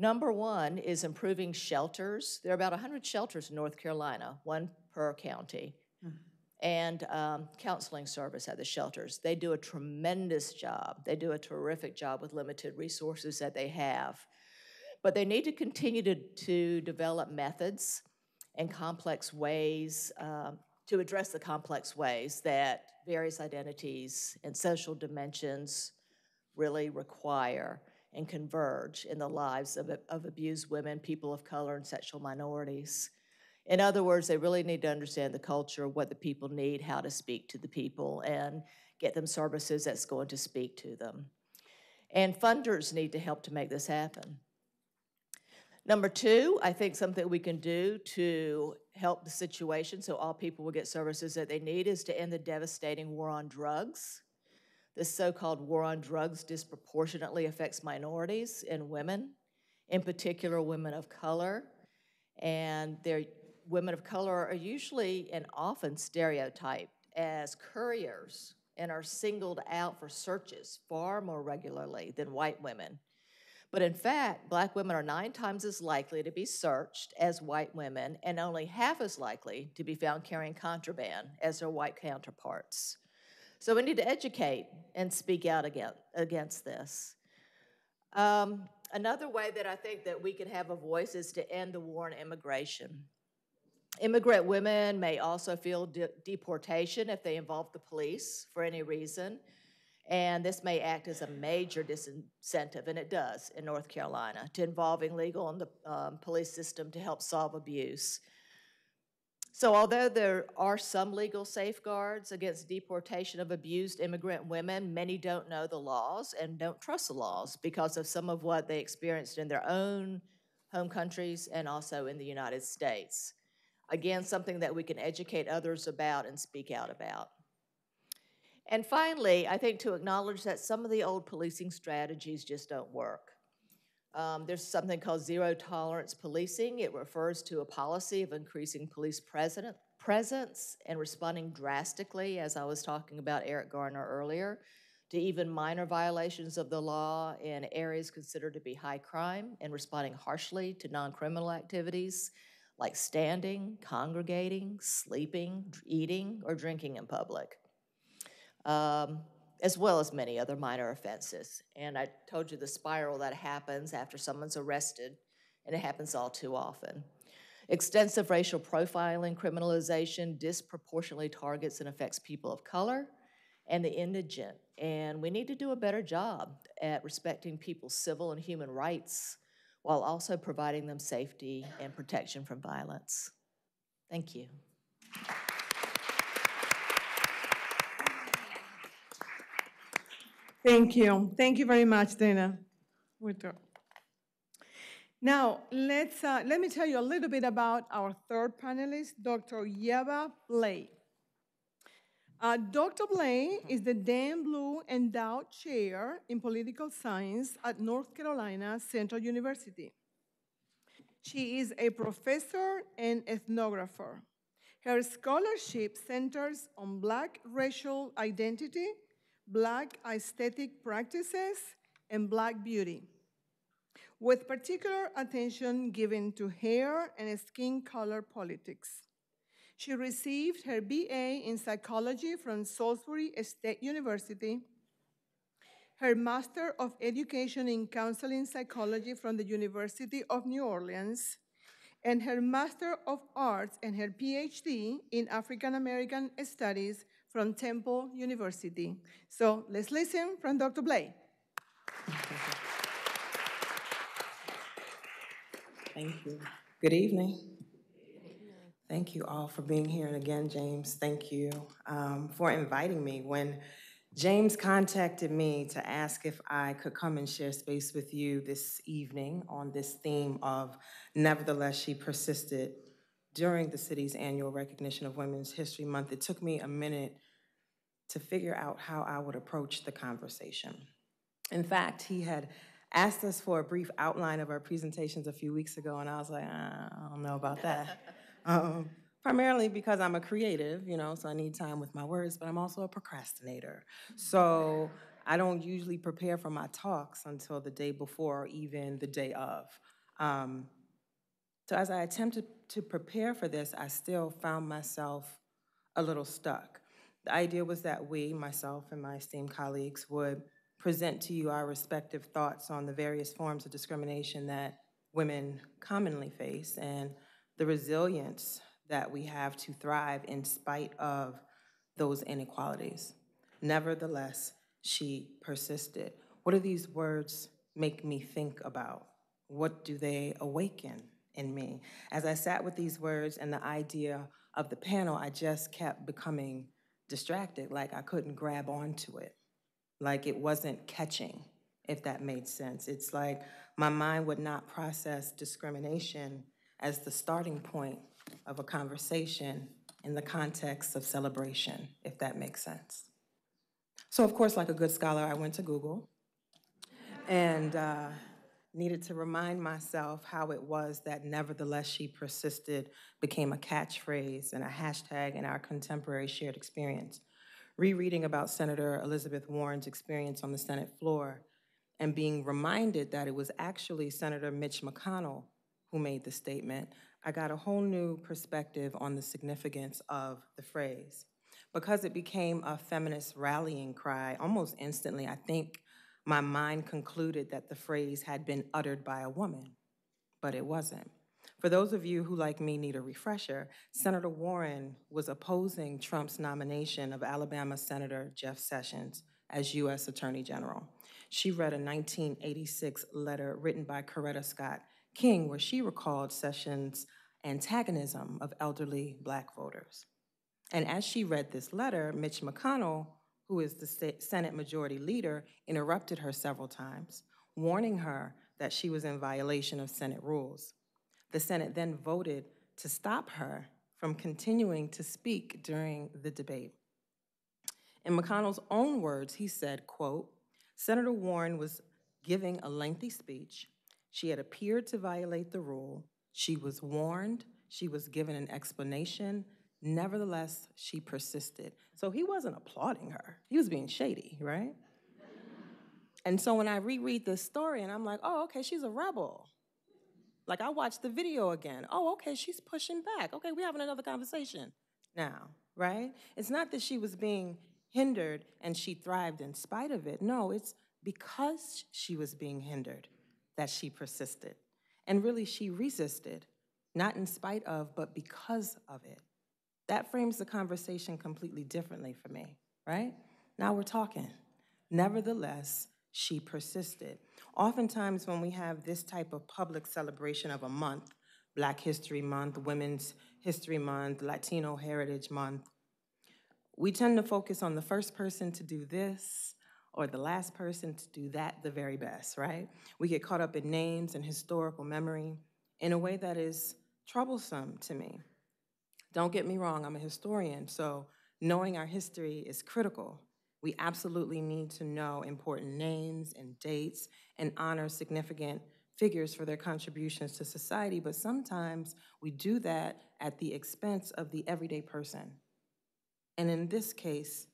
Number one is improving shelters. There are about 100 shelters in North Carolina, one per county. Mm-hmm. And counseling service at the shelters. They do a tremendous job. They do a terrific job with limited resources that they have. But they need to continue to develop methods and complex ways to address the complex ways that various identities and social dimensions really require and converge in the lives of abused women, people of color, and sexual minorities. In other words, they really need to understand the culture, what the people need, how to speak to the people, and get them services that's going to speak to them. And funders need to help to make this happen. Number two, I think something we can do to help the situation so all people will get services that they need is to end the devastating war on drugs. This so-called war on drugs disproportionately affects minorities and women, in particular women of color, and their women of color are usually and often stereotyped as couriers and are singled out for searches far more regularly than white women. But in fact, black women are 9 times as likely to be searched as white women and only half as likely to be found carrying contraband as their white counterparts. So we need to educate and speak out against this. Another way that I think that we can have a voice is to end the war on immigration. Immigrant women may also feel deportation if they involve the police for any reason, and this may act as a major disincentive, and it does in North Carolina, to involving legal and the police system to help solve abuse. So although there are some legal safeguards against deportation of abused immigrant women, many don't know the laws and don't trust the laws because of some of what they experienced in their own home countries and also in the United States. Again, something that we can educate others about and speak out about. And finally, I think to acknowledge that some of the old policing strategies just don't work. There's something called zero-tolerance policing. It refers to a policy of increasing police presence and responding drastically, as I was talking about Eric Gardner earlier, to even minor violations of the law in areas considered to be high crime and responding harshly to non-criminal activities like standing, congregating, sleeping, eating, or drinking in public, as well as many other minor offenses. And I told you the spiral that happens after someone's arrested and it happens all too often. Extensive racial profiling criminalization disproportionately targets and affects people of color and the indigent. And we need to do a better job at respecting people's civil and human rights while also providing them safety and protection from violence. Thank you. Thank you. Thank you very much, Dana. Now, let me tell you a little bit about our third panelist, Dr. Yaba Blay. Dr. Blay is the Dan Blue Endowed Chair in Political Science at North Carolina Central University. She is a professor and ethnographer. Her scholarship centers on Black racial identity, Black aesthetic practices, and Black beauty, with particular attention given to hair and skin color politics. She received her BA in psychology from Salisbury State University, her Master of Education in Counseling Psychology from the University of New Orleans, and her Master of Arts and her PhD in African American Studies from Temple University. So let's listen from Dr. Blay. Thank you. Good evening. Thank you all for being here. And again, James, thank you for inviting me. When James contacted me to ask if I could come and share space with you this evening on this theme of Nevertheless, She Persisted during the city's annual recognition of Women's History Month, it took me a minute to figure out how I would approach the conversation. In fact, he had asked us for a brief outline of our presentations a few weeks ago, and I was like, I don't know about that. Primarily because I'm a creative, you know, so I need time with my words, but I'm also a procrastinator. So I don't usually prepare for my talks until the day before or even the day of. So as I attempted to prepare for this, I still found myself a little stuck. The idea was that we, myself and my esteemed colleagues, would present to you our respective thoughts on the various forms of discrimination that women commonly face and the resilience that we have to thrive in spite of those inequalities. Nevertheless, she persisted. What do these words make me think about? What do they awaken in me? As I sat with these words and the idea of the panel, I just kept becoming distracted, like I couldn't grab onto it. Like it wasn't catching, if that made sense. It's like my mind would not process discrimination as the starting point of a conversation in the context of celebration, if that makes sense. So of course, like a good scholar, I went to Google and needed to remind myself how it was that Nevertheless She Persisted became a catchphrase and a hashtag in our contemporary shared experience. Rereading about Senator Elizabeth Warren's experience on the Senate floor and being reminded that it was actually Senator Mitch McConnell who made the statement, I got a whole new perspective on the significance of the phrase. Because it became a feminist rallying cry, almost instantly, I think my mind concluded that the phrase had been uttered by a woman, but it wasn't. For those of you who, like me, need a refresher, Senator Warren was opposing Trump's nomination of Alabama Senator Jeff Sessions as U.S. Attorney General. She read a 1986 letter written by Coretta Scott King where she recalled Sessions' antagonism of elderly Black voters. And as she read this letter, Mitch McConnell, who is the Senate Majority Leader, interrupted her several times, warning her that she was in violation of Senate rules. The Senate then voted to stop her from continuing to speak during the debate. In McConnell's own words, he said, quote, Senator Warren was giving a lengthy speech. She had appeared to violate the rule. She was warned. She was given an explanation. Nevertheless, she persisted. So he wasn't applauding her. He was being shady, right? And so when I reread this story and I'm like, oh, okay, she's a rebel. Like I watched the video again. Oh, okay, she's pushing back. Okay, we're having another conversation now, right? It's not that she was being hindered and she thrived in spite of it. No, it's because she was being hindered that she persisted. And really, she resisted, not in spite of, but because of it. That frames the conversation completely differently for me, right? Now we're talking. Nevertheless, she persisted. Oftentimes, when we have this type of public celebration of a month, Black History Month, Women's History Month, Latino Heritage Month, we tend to focus on the first person to do this or the last person to do that the very best, right? We get caught up in names and historical memory in a way that is troublesome to me. Don't get me wrong, I'm a historian, so knowing our history is critical. We absolutely need to know important names and dates and honor significant figures for their contributions to society, but sometimes we do that at the expense of the everyday person. And in this case,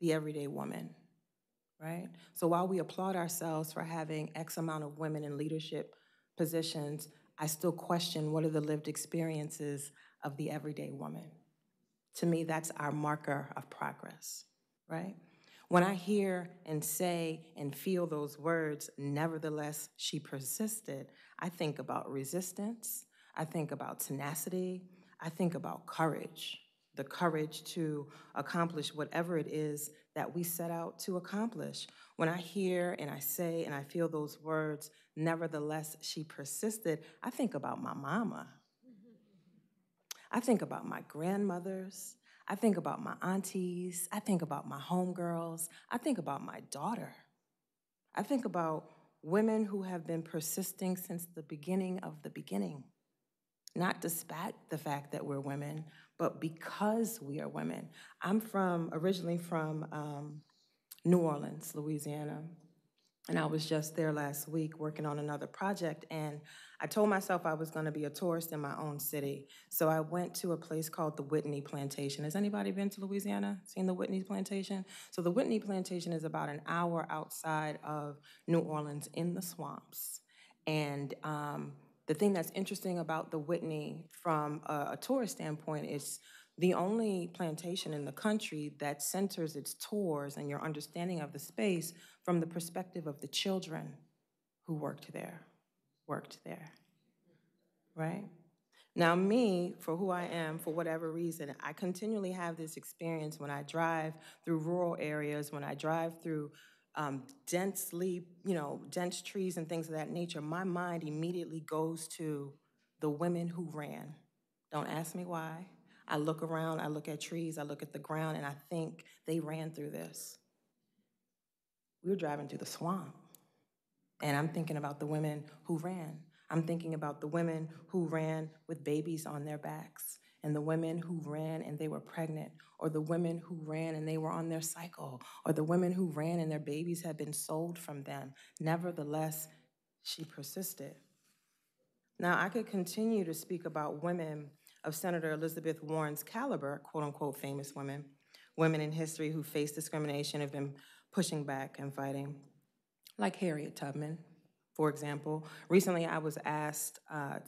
the everyday woman, right? So while we applaud ourselves for having X amount of women in leadership positions, I still question what are the lived experiences of the everyday woman. To me, that's our marker of progress, right? When I hear and say and feel those words, nevertheless, she persisted, I think about resistance, I think about tenacity, I think about courage, the courage to accomplish whatever it is that we set out to accomplish. When I hear and I say and I feel those words, nevertheless, she persisted, I think about my mama. I think about my grandmothers. I think about my aunties. I think about my homegirls. I think about my daughter. I think about women who have been persisting since the beginning of the beginning, not despite the fact that we're women, but because we are women. I'm originally from New Orleans, Louisiana, and I was just there last week working on another project, and I told myself I was going to be a tourist in my own city. So I went to a place called the Whitney Plantation. Has anybody been to Louisiana, seen the Whitney Plantation? So the Whitney Plantation is about an hour outside of New Orleans in the swamps. And the thing that's interesting about the Whitney from a tourist standpoint is the only plantation in the country that centers its tours and your understanding of the space from the perspective of the children who worked there, right? Now me, for who I am, for whatever reason, I continually have this experience when I drive through rural areas, when I drive through dense trees and things of that nature, my mind immediately goes to the women who ran. Don't ask me why. I look around, I look at trees, I look at the ground, and I think they ran through this. We were driving through the swamp. And I'm thinking about the women who ran. I'm thinking about the women who ran with babies on their backs, and the women who ran and they were pregnant, or the women who ran and they were on their cycle, or the women who ran and their babies had been sold from them. Nevertheless, she persisted. Now, I could continue to speak about women of Senator Elizabeth Warren's caliber, quote unquote famous women, women in history who faced discrimination, have been pushing back and fighting, like Harriet Tubman, for example. Recently, I was asked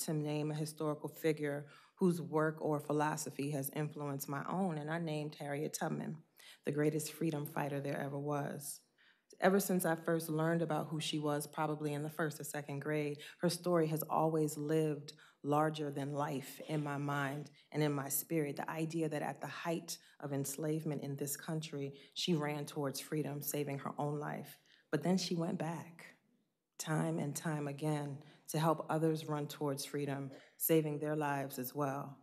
to name a historical figure whose work or philosophy has influenced my own, and I named Harriet Tubman, the greatest freedom fighter there ever was. Ever since I first learned about who she was, probably in the first or second grade, her story has always lived larger than life in my mind and in my spirit. The idea that at the height of enslavement in this country, she ran towards freedom, saving her own life. But then she went back time and time again to help others run towards freedom, saving their lives as well.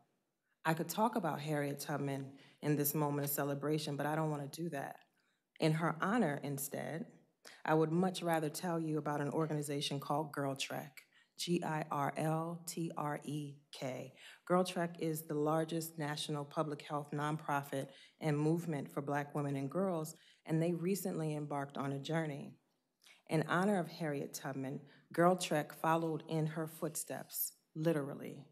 I could talk about Harriet Tubman in this moment of celebration, but I don't want to do that. In her honor, instead, I would much rather tell you about an organization called Girl Trek, Girltrek. Girl Trek is the largest national public health nonprofit and movement for Black women and girls, and they recently embarked on a journey. In honor of Harriet Tubman, Girl Trek followed in her footsteps, literally.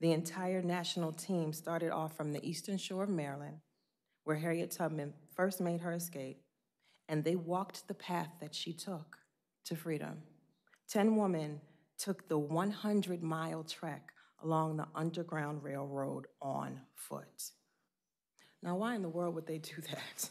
The entire national team started off from the eastern shore of Maryland, where Harriet Tubman first made her escape, and they walked the path that she took to freedom. 10 women took the 100-mile trek along the Underground Railroad on foot. Now, why in the world would they do that?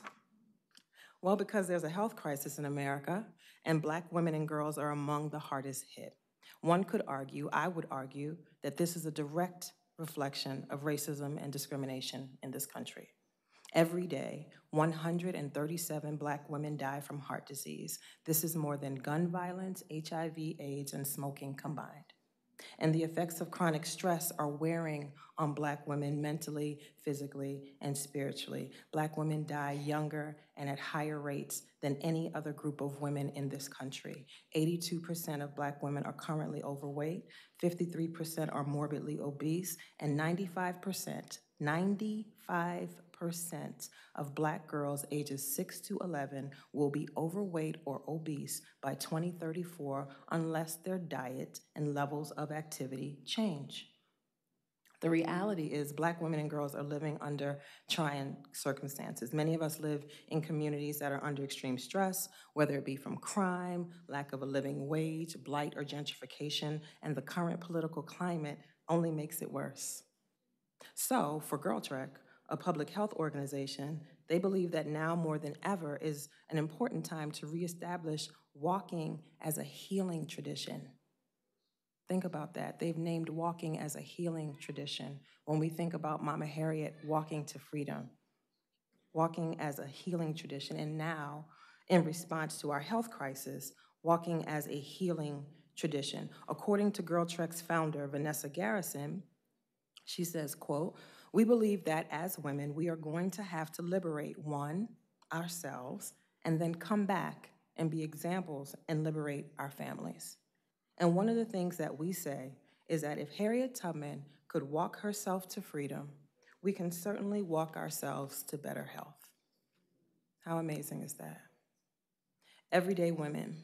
Well, because there's a health crisis in America, and Black women and girls are among the hardest hit. One could argue, I would argue, that this is a direct reflection of racism and discrimination in this country. Every day, 137 Black women die from heart disease. This is more than gun violence, HIV, AIDS, and smoking combined. And the effects of chronic stress are wearing on Black women mentally, physically, and spiritually. Black women die younger and at higher rates than any other group of women in this country. 82% of Black women are currently overweight, 53% are morbidly obese, and 95% of Black girls ages 6 to 11 will be overweight or obese by 2034 unless their diet and levels of activity change. The reality is Black women and girls are living under trying circumstances. Many of us live in communities that are under extreme stress, whether it be from crime, lack of a living wage, blight, or gentrification, and the current political climate only makes it worse. So, for Girl Trek, a public health organization, they believe that now more than ever is an important time to reestablish walking as a healing tradition. Think about that. They've named walking as a healing tradition. When we think about Mama Harriet walking to freedom, walking as a healing tradition, and now, in response to our health crisis, walking as a healing tradition. According to Girl Trek's founder, Vanessa Garrison, she says, quote, "We believe that as women, we are going to have to liberate, one, ourselves, and then come back and be examples and liberate our families. And one of the things that we say is that if Harriet Tubman could walk herself to freedom, we can certainly walk ourselves to better health." How amazing is that? Everyday women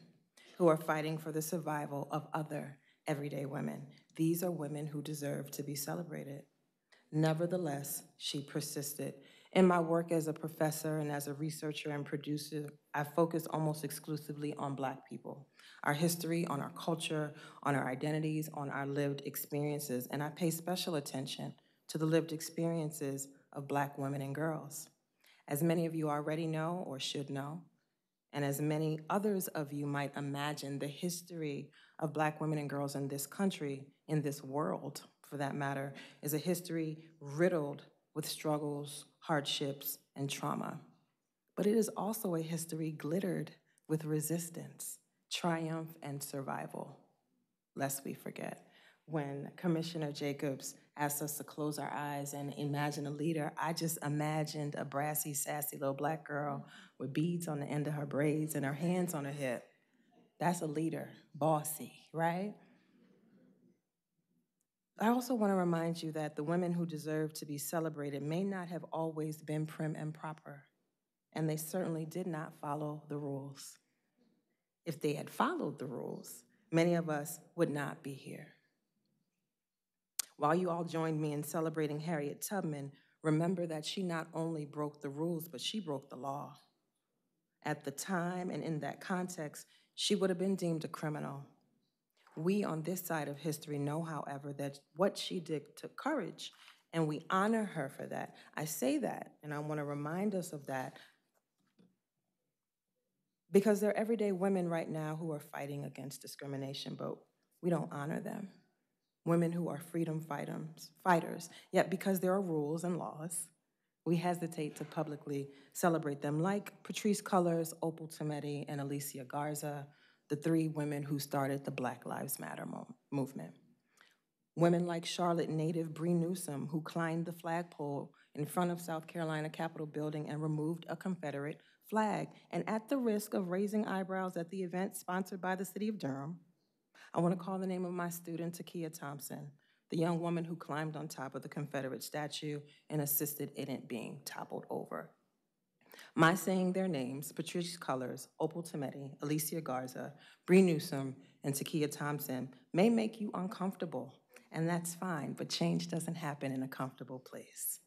who are fighting for the survival of other everyday women. These are women who deserve to be celebrated. Nevertheless, she persisted. In my work as a professor and as a researcher and producer, I focus almost exclusively on Black people, our history, on our culture, on our identities, on our lived experiences, and I pay special attention to the lived experiences of Black women and girls. As many of you already know or should know, and as many others of you might imagine, the history of Black women and girls in this country, in this world, for that matter, is a history riddled with struggles, hardships, and trauma. But it is also a history glittered with resistance, triumph, and survival, lest we forget. When Commissioner Jacobs asked us to close our eyes and imagine a leader, I just imagined a brassy, sassy little Black girl with beads on the end of her braids and her hands on her hip. That's a leader, bossy, right? I also want to remind you that the women who deserve to be celebrated may not have always been prim and proper, and they certainly did not follow the rules. If they had followed the rules, many of us would not be here. While you all joined me in celebrating Harriet Tubman, remember that she not only broke the rules, but she broke the law. At the time and in that context, she would have been deemed a criminal. We on this side of history know, however, that what she did took courage, and we honor her for that. I say that, and I want to remind us of that, because there are everyday women right now who are fighting against discrimination, but we don't honor them. Women who are freedom fighters, yet because there are rules and laws, we hesitate to publicly celebrate them, like Patrisse Cullors, Opal Tometi, and Alicia Garza, the three women who started the Black Lives Matter movement. Women like Charlotte native Bree Newsome, who climbed the flagpole in front of South Carolina Capitol building and removed a Confederate flag. And at the risk of raising eyebrows at the event sponsored by the city of Durham, I want to call the name of my student, Takiyah Thompson, the young woman who climbed on top of the Confederate statue and assisted in it being toppled over. My saying their names, Patrisse Cullors, Opal Tometi, Alicia Garza, Bree Newsome, and Takiyah Thompson, may make you uncomfortable, and that's fine, but change doesn't happen in a comfortable place.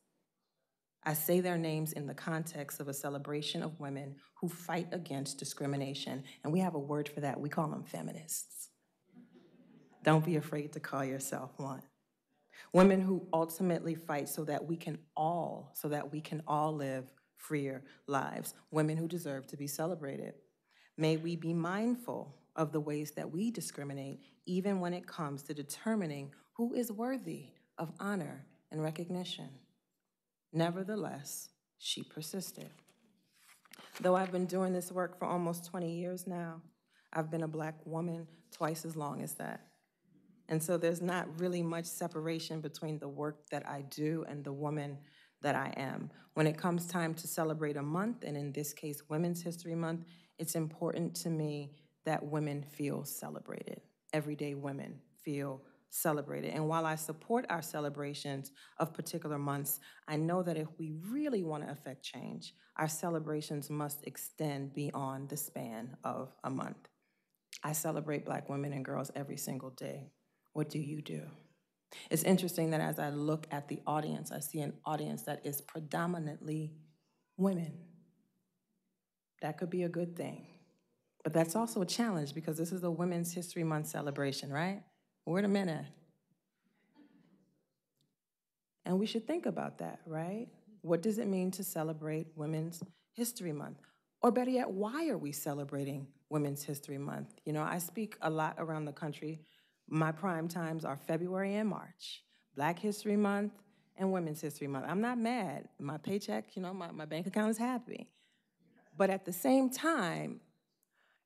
I say their names in the context of a celebration of women who fight against discrimination, and we have a word for that. We call them feminists. Don't be afraid to call yourself one. Women who ultimately fight so that we can all live freer lives, women who deserve to be celebrated. May we be mindful of the ways that we discriminate, even when it comes to determining who is worthy of honor and recognition. Nevertheless, she persisted. Though I've been doing this work for almost 20 years now, I've been a black woman twice as long as that. And so there's not really much separation between the work that I do and the woman that I am. When it comes time to celebrate a month, and in this case, Women's History Month, it's important to me that women feel celebrated. Everyday women feel celebrated. And while I support our celebrations of particular months, I know that if we really want to affect change, our celebrations must extend beyond the span of a month. I celebrate black women and girls every single day. What do you do? It's interesting that as I look at the audience, I see an audience that is predominantly women. That could be a good thing. But that's also a challenge because this is a Women's History Month celebration, right? Wait a minute. And we should think about that, right? What does it mean to celebrate Women's History Month? Or better yet, why are we celebrating Women's History Month? You know, I speak a lot around the country. My prime times are February and March, Black History Month and Women's History Month. I'm not mad. My paycheck, you know, my bank account is happy. But at the same time,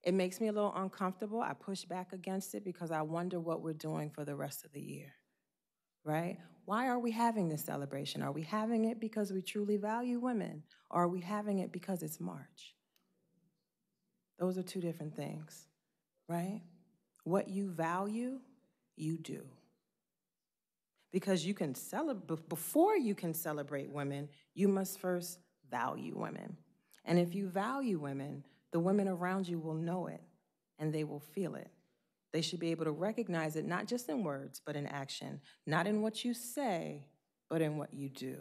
it makes me a little uncomfortable. I push back against it because I wonder what we're doing for the rest of the year, right? Why are we having this celebration? Are we having it because we truly value women? Or are we having it because it's March? Those are two different things, right? What you value, you do. Because you can celebrate, before you can celebrate women, you must first value women. And if you value women, the women around you will know it, and they will feel it. They should be able to recognize it, not just in words, but in action. Not in what you say, but in what you do.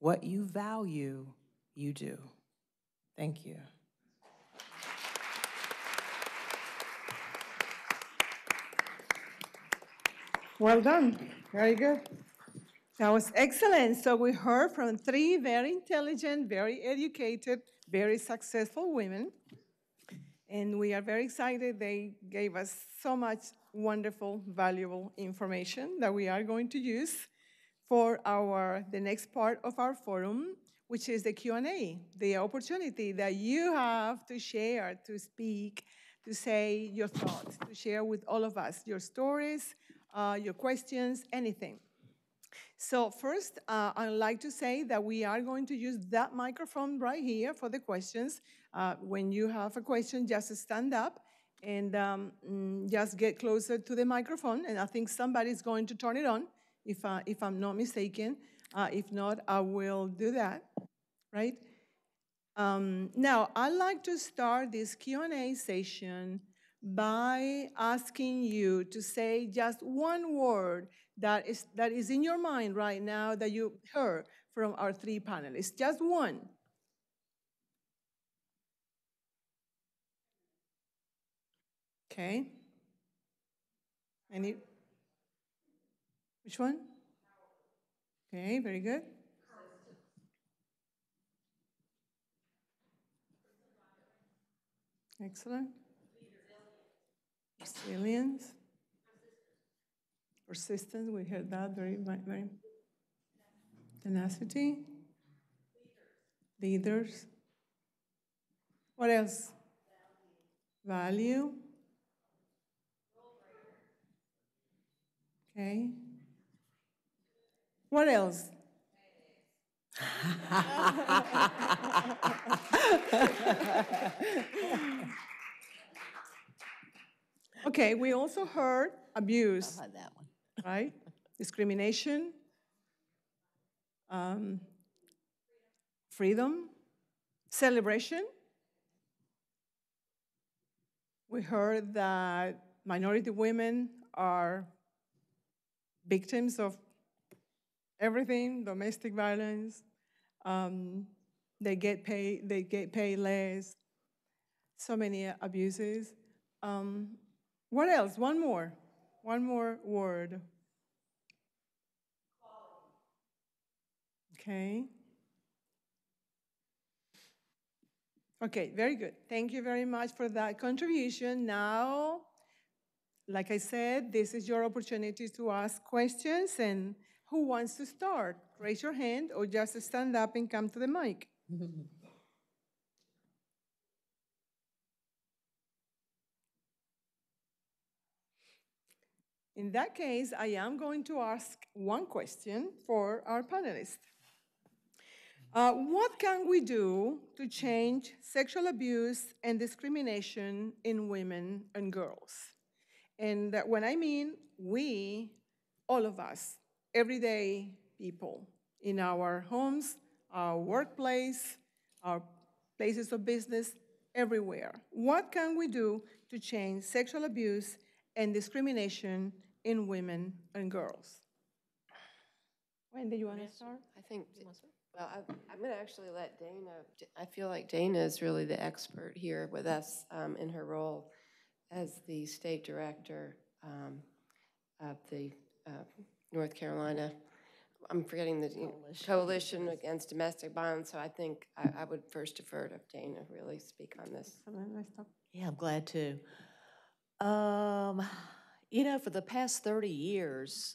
What you value, you do. Thank you. Well done. Very good. That was excellent. So we heard from three very intelligent, very educated, very successful women, and we are very excited. They gave us so much wonderful, valuable information that we are going to use for the next part of our forum, which is the Q&A, the opportunity that you have to share, to speak, to say your thoughts, to share with all of us your stories, your questions, anything. So first, I'd like to say that we are going to use that microphone right here for the questions. When you have a question, just stand up and just get closer to the microphone. And I think somebody's going to turn it on, if I'm not mistaken. If not, I will do that, right? Now, I'd like to start this Q&A session by asking you to say just one word that is in your mind right now that you heard from our three panelists. Just one. Okay. Any? Which one? Okay, very good. Excellent. Resilience. Persistence, we heard that very. Tenacity. Leaders. What else? Value. Okay. What else? Okay, we also heard abuse. I heard that one. Right? Discrimination, freedom, celebration. We heard that minority women are victims of everything, domestic violence. They get paid less. So many abuses. What else? One more. One more word. Okay. Okay, very good. Thank you very much for that contribution. Now, like I said, this is your opportunity to ask questions, and who wants to start? Raise your hand or just stand up and come to the mic. In that case, I am going to ask one question for our panelists. What can we do to change sexual abuse and discrimination in women and girls? And when I mean we, all of us, everyday people, in our homes, our workplace, our places of business, everywhere. What can we do to change sexual abuse and discrimination in women and girls? Wendy, you want to start? I think, well, I'm going to actually let Dana. I feel like Dana is really the expert here with us in her role as the state director of the North Carolina, I'm forgetting the Coalition Against Domestic Violence, so I think I would first defer to Dana really speak on this. Yeah, I'm glad to. You know, for the past 30 years,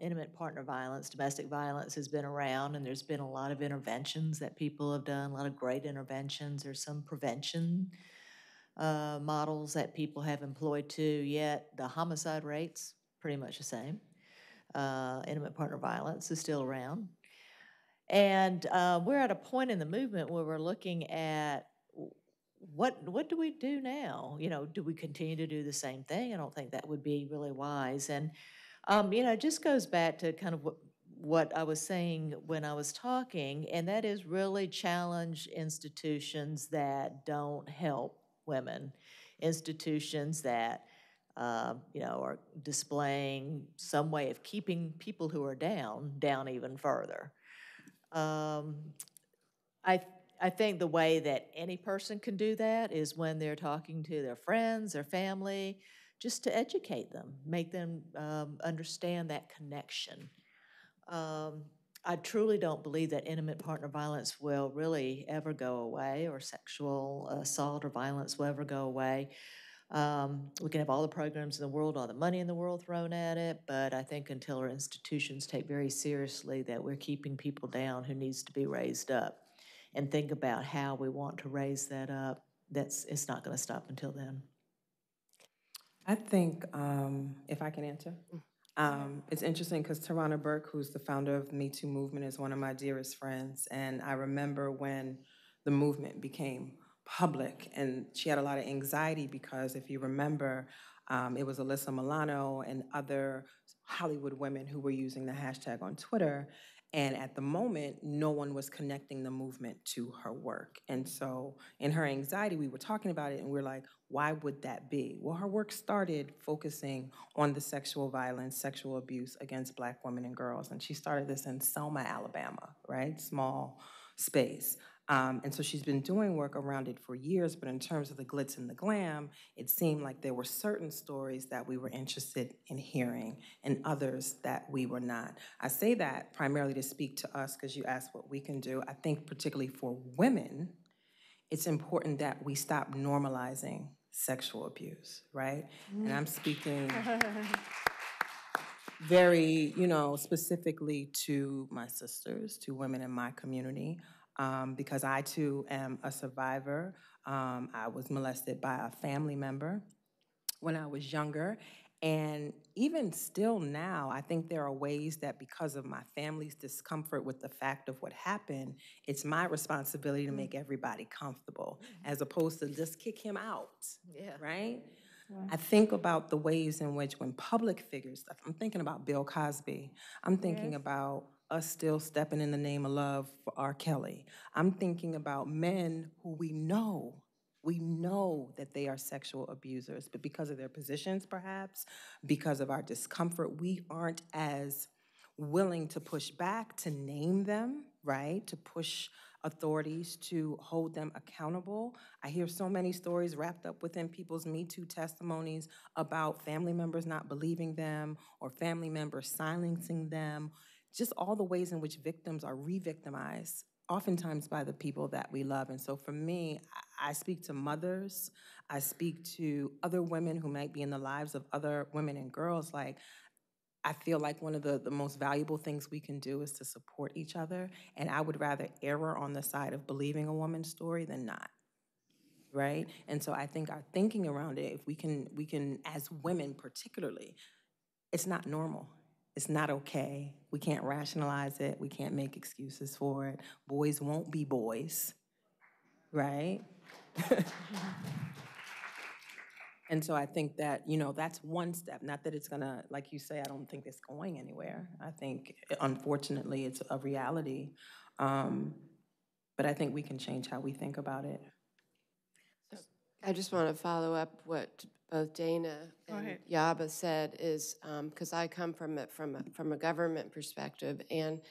intimate partner violence, domestic violence has been around, and there's been a lot of interventions that people have done, a lot of great interventions. There's some prevention models that people have employed too, yet the homicide rate's pretty much the same. Intimate partner violence is still around. And we're at a point in the movement where we're looking at what do we do now? You know, do we continue to do the same thing? I don't think that would be really wise. And, you know, it just goes back to kind of what I was saying when I was talking, and that is really challenge institutions that don't help women, institutions that you know, or displaying some way of keeping people who are down even further. I think the way that any person can do that is when they're talking to their friends, their family, just to educate them, make them understand that connection. I truly don't believe that intimate partner violence will really ever go away, or sexual assault or violence will ever go away. We can have all the programs in the world, all the money in the world thrown at it, but I think until our institutions take very seriously that we're keeping people down who needs to be raised up, and think about how we want to raise that up, it's not going to stop until then. I think, if I can answer, it's interesting because Tarana Burke, who's the founder of the Me Too movement, is one of my dearest friends, and I remember when the movement became public, and she had a lot of anxiety because, if you remember, it was Alyssa Milano and other Hollywood women who were using the hashtag on Twitter, and at the moment, no one was connecting the movement to her work. And so, in her anxiety, we were talking about it, and we were like, why would that be? Well, her work started focusing on the sexual violence, sexual abuse against Black women and girls, and she started this in Selma, Alabama, right? Small space. And so she's been doing work around it for years, but in terms of the glitz and the glam, it seemed like there were certain stories that we were interested in hearing and others that we were not. I say that primarily to speak to us because you asked what we can do. I think particularly for women, it's important that we stop normalizing sexual abuse, right? Mm. And I'm speaking very, you know, specifically to my sisters, to women in my community. Because I, too, am a survivor. I was molested by a family member when I was younger. And even still now, I think there are ways that because of my family's discomfort with the fact of what happened, it's my responsibility to make everybody comfortable, as opposed to just kick him out, right? Yeah. I think about the ways in which when public figures, I'm thinking about Bill Cosby, I'm thinking about us still stepping in the name of love for R. Kelly. I'm thinking about men who we know that they are sexual abusers, but because of their positions perhaps, because of our discomfort, we aren't as willing to push back, to name them, right? To push authorities to hold them accountable. I hear so many stories wrapped up within people's Me Too testimonies about family members not believing them or family members silencing them. Just all the ways in which victims are re-victimized, oftentimes by the people that we love. And so for me, I speak to mothers. I speak to other women who might be in the lives of other women and girls. Like, I feel like one of the most valuable things we can do is to support each other. And I would rather err on the side of believing a woman's story than not, right? And so I think our thinking around it, if we can, as women particularly, it's not normal. It's not okay. We can't rationalize it. We can't make excuses for it. Boys won't be boys, right? And so I think that, you know, that's one step. Not that it's gonna, like you say, I don't think it's going anywhere. I think, unfortunately, it's a reality. But I think we can change how we think about it. So I just want to follow up what both Dana and Yaba said is, because I come from it from a government perspective, and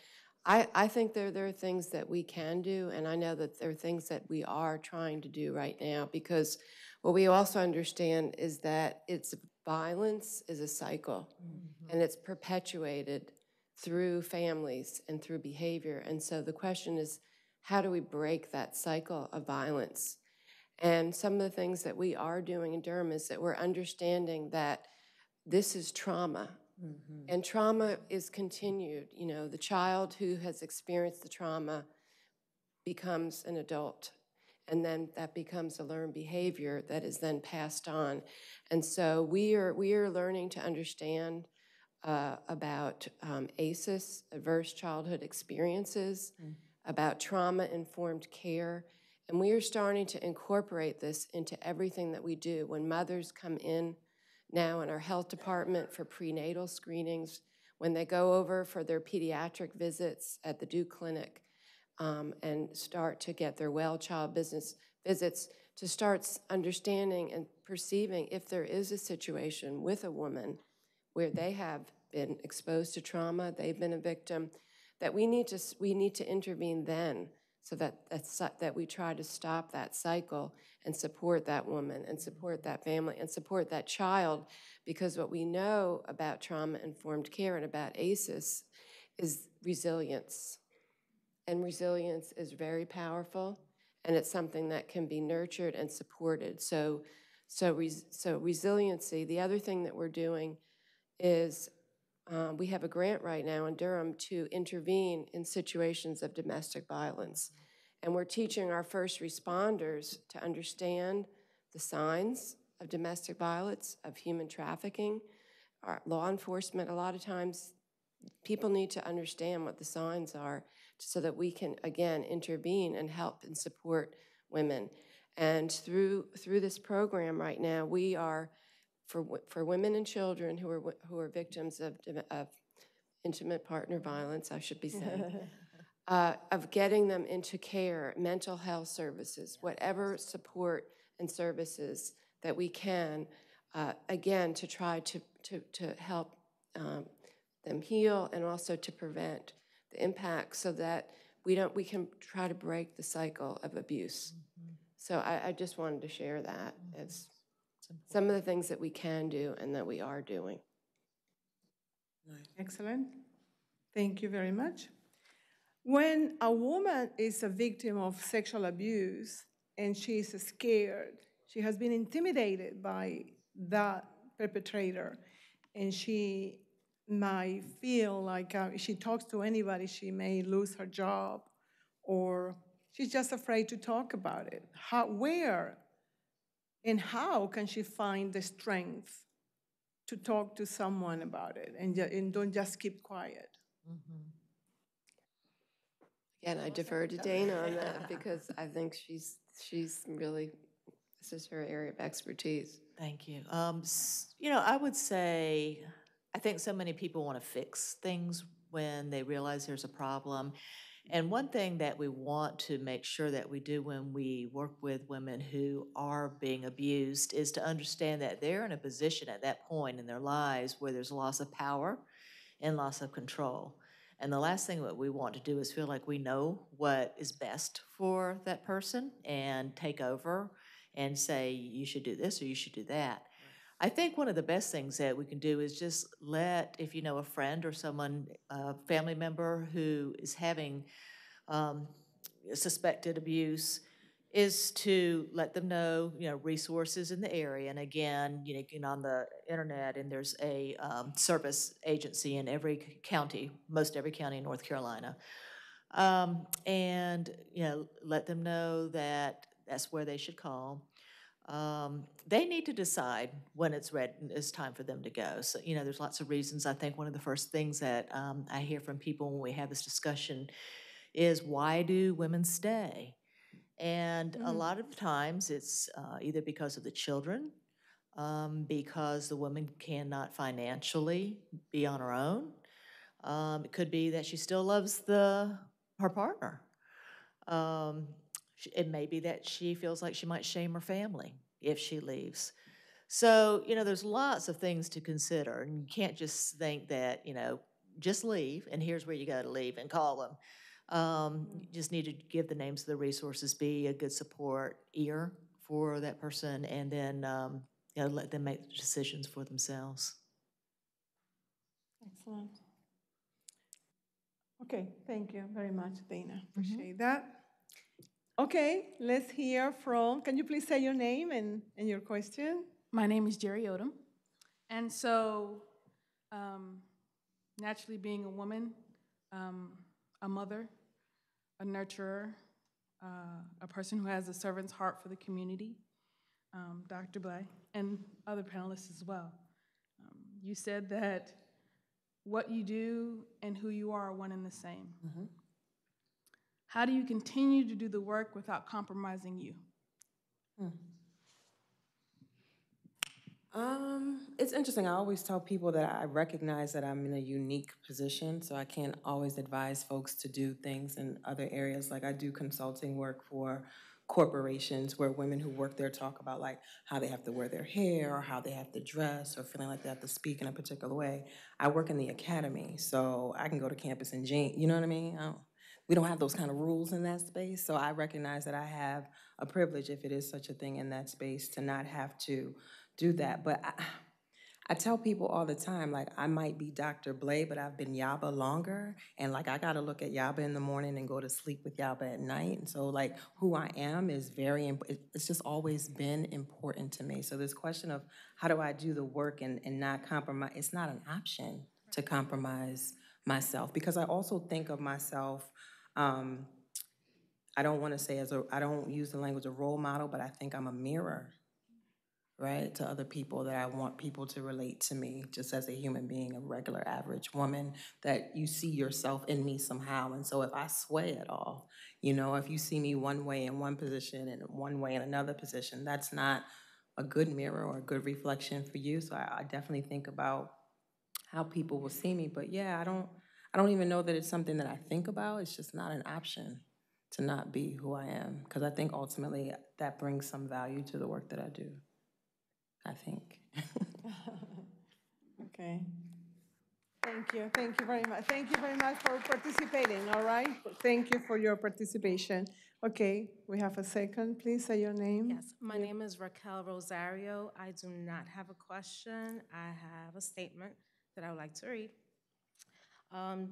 I think there are things that we can do, and I know that there are things that we are trying to do right now, because what we also understand is that it's violence is a cycle, mm-hmm. and it's perpetuated through families and through behavior. And so the question is, how do we break that cycle of violence? And some of the things that we are doing in Durham is that we're understanding that this is trauma. Mm-hmm. And trauma is continued. You know, the child who has experienced the trauma becomes an adult, and then that becomes a learned behavior that is then passed on. And so we are learning to understand about ACEs, adverse childhood experiences, mm-hmm. about trauma-informed care, and we are starting to incorporate this into everything that we do. When mothers come in now in our health department for prenatal screenings, when they go over for their pediatric visits at the Duke Clinic and start to get their well child business visits, to start understanding and perceiving if there is a situation with a woman where they have been exposed to trauma, they've been a victim, that we need to intervene then, so that we try to stop that cycle and support that woman and support that family and support that child. Because what we know about trauma-informed care and about ACEs is resilience. And resilience is very powerful, and it's something that can be nurtured and supported. So resiliency, the other thing that we're doing is we have a grant right now in Durham to intervene in situations of domestic violence. And we're teaching our first responders to understand the signs of domestic violence, of human trafficking. Our law enforcement, a lot of times, people need to understand what the signs are so that we can, again, intervene and help and support women. And through this program right now, we are, for women and children who are victims of intimate partner violence, I should be saying, of getting them into care, mental health services, whatever support and services that we can, again, to try to help them heal, and also to prevent the impact, so that we can try to break the cycle of abuse. Mm-hmm. So I just wanted to share that mm-hmm. as some of the things that we can do and that we are doing. Excellent. Thank you very much. When a woman is a victim of sexual abuse and she is scared, she has been intimidated by that perpetrator, and she might feel like if she talks to anybody, she may lose her job, or she's just afraid to talk about it. Where? And how can she find the strength to talk to someone about it and don't just keep quiet? Mm-hmm. Again, I defer to Dana on that because I think she's really, this is her area of expertise. Thank you. You know, I would say, I think so many people want to fix things when they realize there's a problem. And one thing that we want to make sure that we do when we work with women who are being abused is to understand that they're in a position at that point in their lives where there's loss of power and loss of control. And the last thing that we want to do is feel like we know what is best for that person and take over and say, you should do this or you should do that. I think one of the best things that we can do is just let, if you know a friend or someone, a family member who is having suspected abuse, is to let them know, resources in the area. And again, get on the internet, and there's a service agency in every county, most every county in North Carolina. And, let them know that that's where they should call. They need to decide when it's time for them to go. So, there's lots of reasons. I think one of the first things that I hear from people when we have this discussion is, why do women stay? And a lot of times it's either because of the children, because the woman cannot financially be on her own. It could be that she still loves her partner. It may be that she feels like she might shame her family if she leaves. So, there's lots of things to consider. And you can't just think that, just leave, and here's where you got to leave, and call them. You just need to give the names of the resources, be a good support ear for that person, and then let them make decisions for themselves. Excellent. Okay, thank you very much, Dana. Appreciate that. Okay, let's hear from, can you please say your name and your question? My name is Jerry Odom. And so, naturally being a woman, a mother, a nurturer, a person who has a servant's heart for the community, Dr. Blay, and other panelists as well. You said that what you do and who you are one and the same. How do you continue to do the work without compromising you? It's interesting. I always tell people that I recognize that I'm in a unique position, so I can't always advise folks to do things in other areas. Like I do consulting work for corporations where women who work there talk about like how they have to wear their hair or how they have to dress or feeling like they have to speak in a particular way. I work in the academy, so I can go to campus and jeans. You know what I mean? We don't have those kind of rules in that space, so I recognize that I have a privilege, if it is such a thing in that space, to not have to do that. But I tell people all the time, like, I might be Dr. Blay, but I've been Yaba longer, and like I gotta look at Yaba in the morning and go to sleep with Yaba at night. And so like who I am is very, it's just always been important to me. So this question of how do I do the work and not compromise, it's not an option to compromise myself, because I also think of myself, I don't wanna say I don't use the language of role model, but I think I'm a mirror, right, to other people, that I want people to relate to me just as a human being, a regular average woman, that you see yourself in me somehow. And so if I sway at all, if you see me one way in one position and one way in another position, that's not a good mirror or a good reflection for you. So I definitely think about how people will see me. But yeah, I don't even know that it's something that I think about. It's just not an option to not be who I am, because I think ultimately that brings some value to the work that I do. Okay. Thank you. Thank you very much. Thank you very much for participating, all right? Thank you for your participation. Okay, we have a second. Please say your name. Yes, my name is Raquel Rosario. I do not have a question. I have a statement that I would like to read.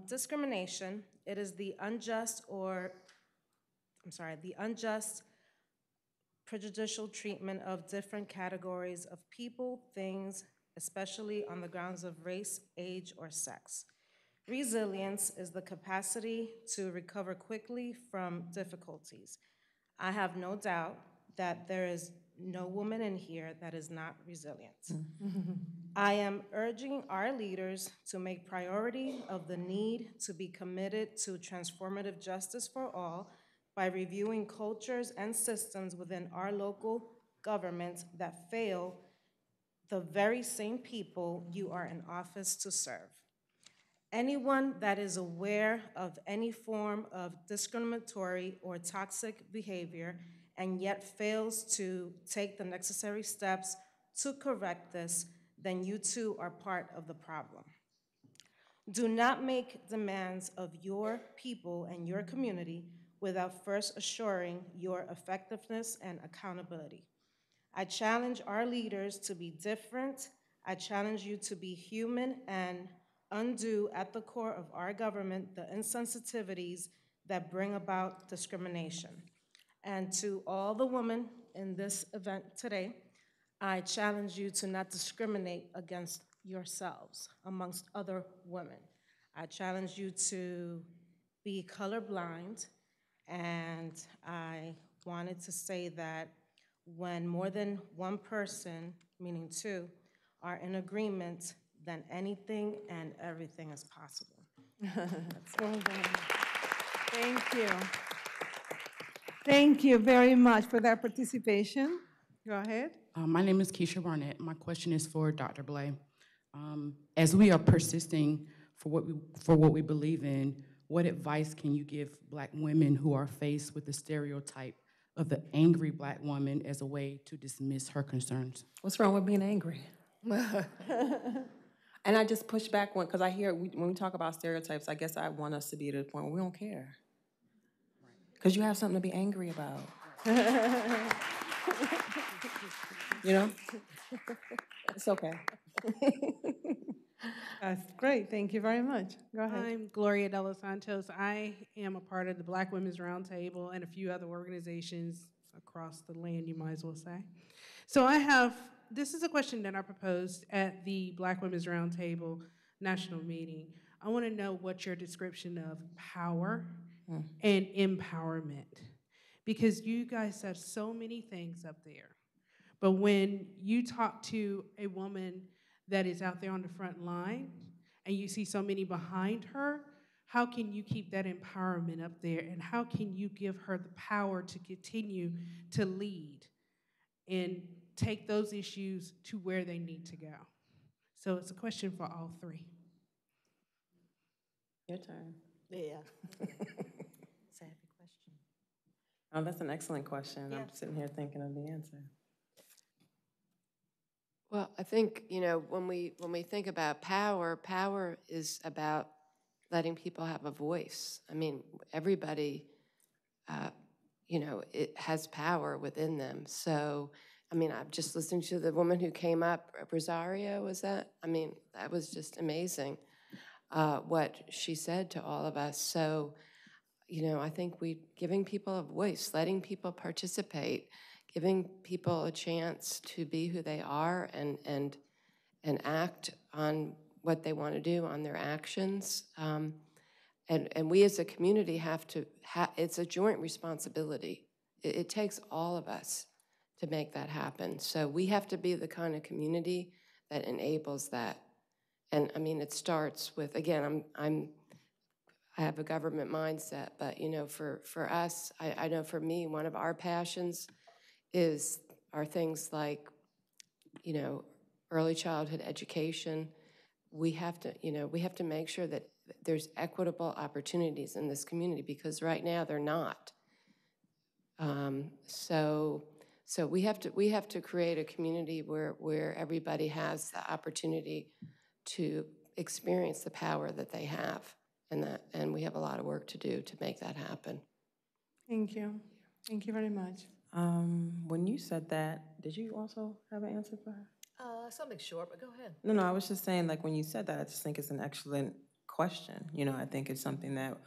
Discrimination, it is the unjust or, the unjust prejudicial treatment of different categories of people, things, especially on the grounds of race, age, or sex. Resilience is the capacity to recover quickly from difficulties. I have no doubt that there is no woman in here that is not resilient. I am urging our leaders to make priority of the need to be committed to transformative justice for all, by reviewing cultures and systems within our local governments that fail the very same people you are in office to serve. Anyone that is aware of any form of discriminatory or toxic behavior and yet fails to take the necessary steps to correct this, then you too are part of the problem. Do not make demands of your people and your community without first assuring your effectiveness and accountability. I challenge our leaders to be different. I challenge you to be human and undo at the core of our government the insensitivities that bring about discrimination. And to all the women in this event today, I challenge you to not discriminate against yourselves amongst other women. I challenge you to be colorblind, and I wanted to say that when more than one person, meaning two, are in agreement, then anything and everything is possible. Thank you. Thank you very much for that participation. Go ahead. My name is Keisha Barnett. My question is for Dr. Blay. As we are persisting for what we believe in, what advice can you give Black women who are faced with the stereotype of the angry Black woman as a way to dismiss her concerns? What's wrong with being angry? And I just push back one, because I hear when we talk about stereotypes, I guess I want us to be to the point where we don't care. Because you have something to be angry about. You know? It's okay. That's great. Thank you very much. Go ahead. I'm Gloria De Los Santos. I am a part of the Black Women's Roundtable and a few other organizations across the land, you might as well say. So I have, this is a question that I proposed at the Black Women's Roundtable national meeting. I want to know what your description of power and empowerment, because you guys said so many things up there. But when you talk to a woman that is out there on the front line, and you see so many behind her, how can you keep that empowerment up there, and how can you give her the power to continue to lead and take those issues to where they need to go? So it's a question for all three. Your turn. Yeah. That's a heavy question. Oh, that's an excellent question. Yeah. I'm sitting here thinking of the answer. Well, I think, you know, when we think about power, power is about letting people have a voice. I mean, everybody, you know, it has power within them. So, I mean, I've just listened to the woman who came up, Rosario, was that? I mean, that was just amazing, what she said to all of us. So, you know, I think giving people a voice, letting people participate, giving people a chance to be who they are and act on what they want to do, on their actions. And we as a community have to, it's a joint responsibility. It takes all of us to make that happen. So we have to be the kind of community that enables that. And I mean, it starts with, again, I have a government mindset, but you know, for us, I know for me, one of our passions are things like, you know, early childhood education. We have to, you know, we have to make sure that there's equitable opportunities in this community, because right now they're not. So we have to create a community where everybody has the opportunity to experience the power that they have, and we have a lot of work to do to make that happen. Thank you. Thank you very much. When you said that, did you also have an answer for her? Something short, but go ahead. No, I was just saying, like, when you said that, I just think it's an excellent question. You know, I think it's something that,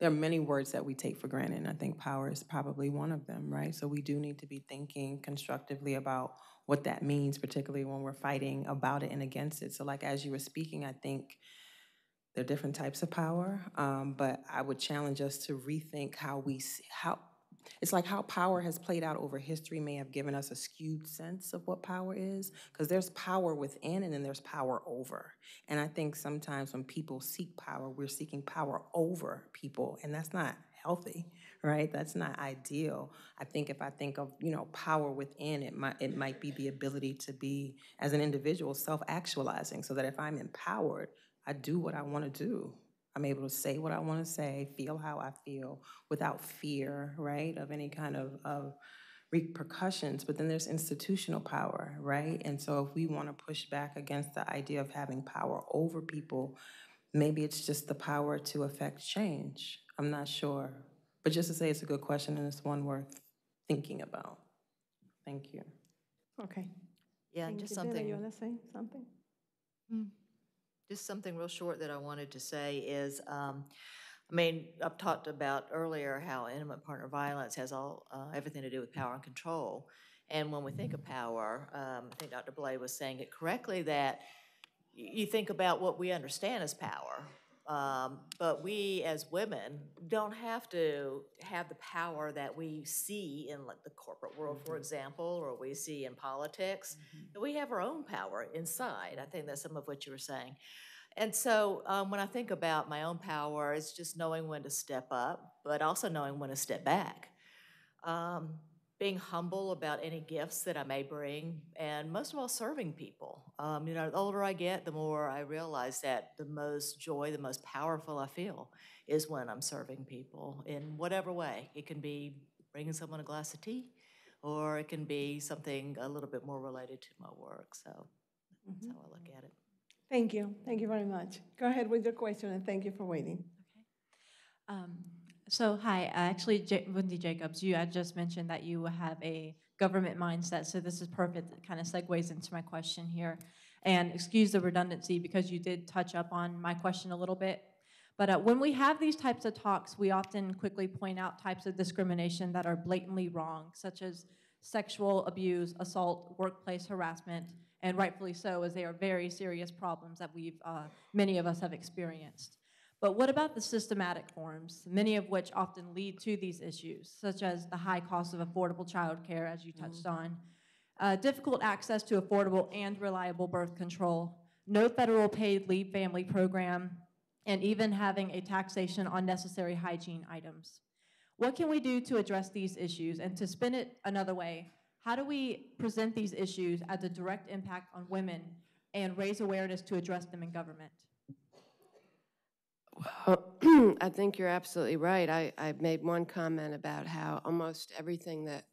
there are many words that we take for granted, and I think power is probably one of them, right? So we do need to be thinking constructively about what that means, particularly when we're fighting about it and against it. So, like, as you were speaking, I think there are different types of power, but I would challenge us to rethink how we see, it's like how power has played out over history may have given us a skewed sense of what power is, because there's power within and then there's power over. And I think sometimes when people seek power, we're seeking power over people, and that's not healthy, right? That's not ideal. I think if I think of, you know, power within, it might be the ability to be, as an individual, self-actualizing, so that if I'm empowered, I do what I want to do. I'm able to say what I want to say, feel how I feel, without fear, right, of any kind of repercussions. But then there's institutional power, right? And so if we want to push back against the idea of having power over people, maybe it's just the power to affect change. I'm not sure. But just to say it's a good question, and it's one worth thinking about. Thank you. Okay. Yeah, and just something. Dana, you want to say something? Just something real short that I wanted to say is I mean, I've talked about earlier how intimate partner violence has all everything to do with power and control. And when we think of power, I think Dr. Blay was saying it correctly, that you think about what we understand as power. But we as women don't have to have the power that we see in like, the corporate world, for example, or we see in politics. We have our own power inside. I think that's some of what you were saying. And so when I think about my own power, it's just knowing when to step up, but also knowing when to step back. Being humble about any gifts that I may bring, and most of all, serving people. You know, the older I get, the more I realize that the most joy, the most powerful I feel is when I'm serving people in whatever way. It can be bringing someone a glass of tea, or it can be something a little bit more related to my work. So that's how I look at it. Thank you. Thank you very much. Go ahead with your question, and thank you for waiting. Okay. So hi, actually, Wendy Jacobs, you had just mentioned that you have a government mindset, so this is perfect. It kind of segues into my question here. And excuse the redundancy because you did touch up on my question a little bit. But when we have these types of talks, we often quickly point out types of discrimination that are blatantly wrong, such as sexual abuse, assault, workplace harassment, and rightfully so, as they are very serious problems that we've many of us have experienced. But what about the systematic forms, many of which often lead to these issues, such as the high cost of affordable childcare, as you touched on, difficult access to affordable and reliable birth control, no federal paid leave family program, and even having a taxation on necessary hygiene items? What can we do to address these issues? And to spin it another way, how do we present these issues as a direct impact on women and raise awareness to address them in government? Well, I think you're absolutely right. I made one comment about how almost everything that,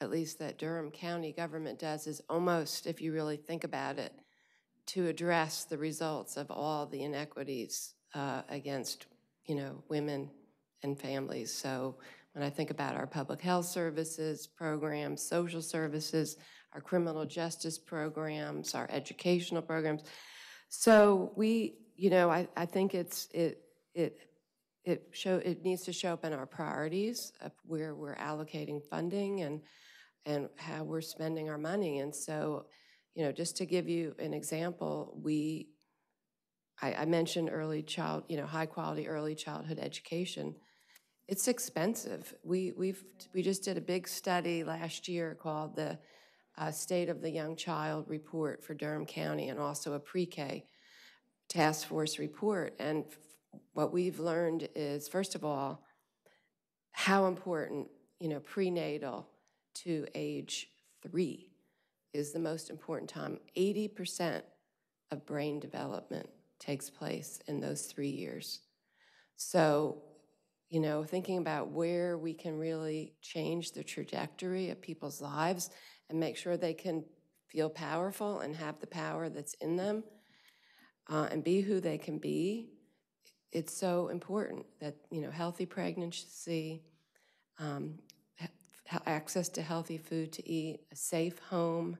at least that Durham County government does is almost, if you really think about it, to address the results of all the inequities against, you know, women and families. So when I think about our public health services programs, social services, our criminal justice programs, our educational programs, so we, you know, I think it needs to show up in our priorities of where we're allocating funding and how we're spending our money. And so, you know, just to give you an example, I mentioned early child, you know, high quality early childhood education. It's expensive. We just did a big study last year called the State of the Young Child Report for Durham County, and also a pre-K task force report, and what we've learned is, first of all, how important, you know, prenatal to age 3 is the most important time. 80% of brain development takes place in those 3 years. So, you know, thinking about where we can really change the trajectory of people's lives and make sure they can feel powerful and have the power that's in them, and be who they can be, it's so important that, you know, healthy pregnancy, access to healthy food to eat, a safe home,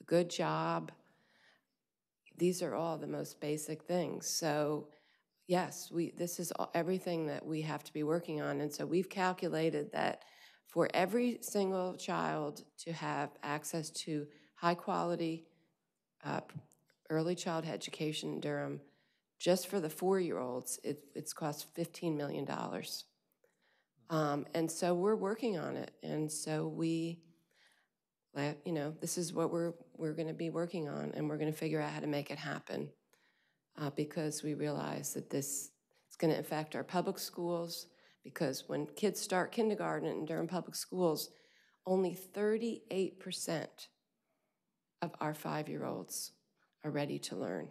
a good job. These are all the most basic things. So yes, this is all, everything that we have to be working on. And so we've calculated that for every single child to have access to high quality early child education in Durham, just for the 4-year-olds, it's cost $15 million. And so we're working on it. And so we, you know, this is what we're going to be working on, and we're going to figure out how to make it happen because we realize that this is going to affect our public schools, because when kids start kindergarten in Durham public schools, only 38% of our 5-year-olds are ready to learn.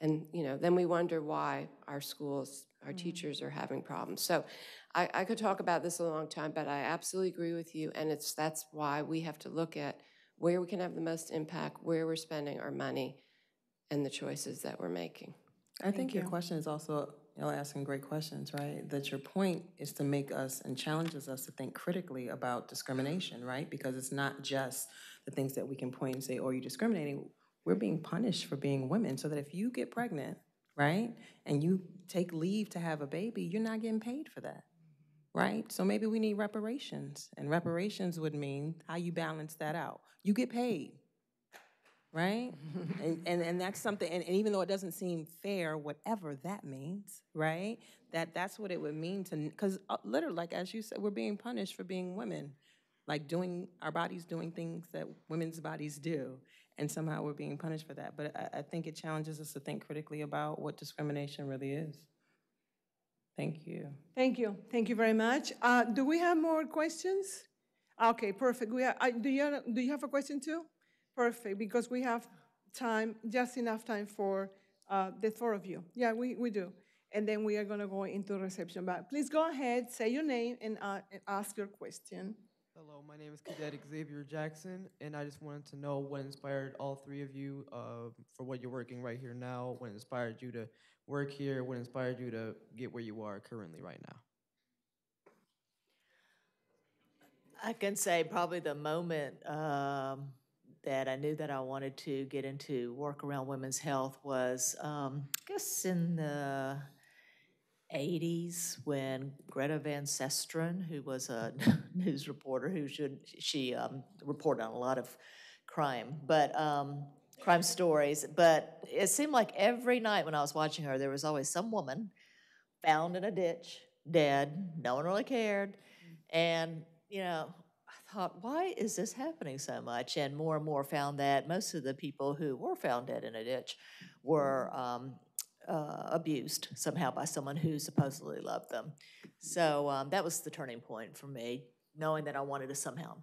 And you know, then we wonder why our schools, our teachers are having problems. So I could talk about this a long time, but I absolutely agree with you, and that's why we have to look at where we can have the most impact, where we're spending our money, and the choices that we're making. I think your question is also, you know, asking great questions, right? That your point is to make us and challenges us to think critically about discrimination, right? Because it's not just the things that we can point and say, oh, you're discriminating. We're being punished for being women, so that if you get pregnant right, and you take leave to have a baby, you're not getting paid for that, right? So maybe we need reparations, and reparations would mean how you balance that out. You get paid, right? and that's something, and even though it doesn't seem fair, whatever that means, right, that's what it would mean to, because literally, like as you said, we're being punished for being women, like our bodies doing things that women's bodies do, and somehow we're being punished for that. But I think it challenges us to think critically about what discrimination really is. Thank you. Thank you. Thank you very much. Do we have more questions? Okay, perfect. We have, do you have a question too? Perfect, because we have time, just enough time for the four of you. Yeah, we do. And then we are going to go into reception. But please go ahead, say your name, and ask your question. Hello, my name is Cadet Xavier Jackson, and I just wanted to know what inspired all three of you for what you're working right here now, what inspired you to work here, what inspired you to get where you are currently right now? I can say probably the moment that I knew that I wanted to get into work around women's health was, I guess in the 80s, when Greta Van Sesteren, who was a news reporter, she reported on a lot of crime, but crime stories. But it seemed like every night when I was watching her, there was always some woman found in a ditch, dead. No one really cared, and you know, I thought, why is this happening so much? And more found that most of the people who were found dead in a ditch were abused somehow by someone who supposedly loved them. So that was the turning point for me, knowing that I wanted to somehow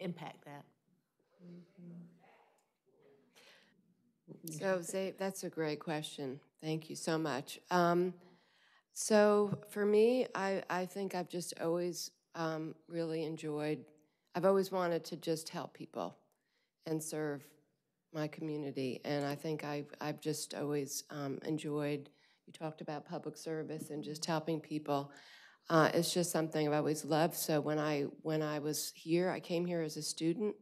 impact that. So Zay, that's a great question. Thank you so much. So for me, I think I've just always really enjoyed, I've always wanted to just help people and serve my community, and I think I've just always enjoyed, you talked about public service and just helping people. It's just something I've always loved. So when I was here, I came here as a student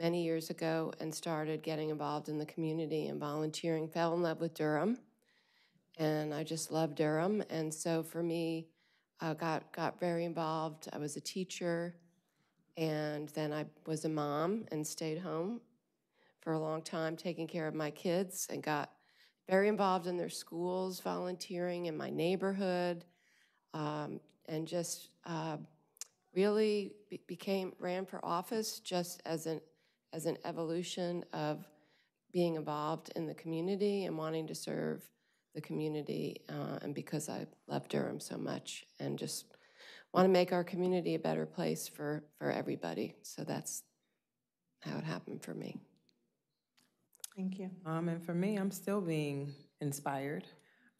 many years ago and started getting involved in the community and volunteering, fell in love with Durham, and I just loved Durham. And so for me, I got very involved. I was a teacher, and then I was a mom and stayed home for a long time, taking care of my kids, and got very involved in their schools, volunteering in my neighborhood, and just really ran for office just as an evolution of being involved in the community and wanting to serve the community, and because I love Durham so much and just want to make our community a better place for everybody. So that's how it happened for me. Thank you. And for me, I'm still being inspired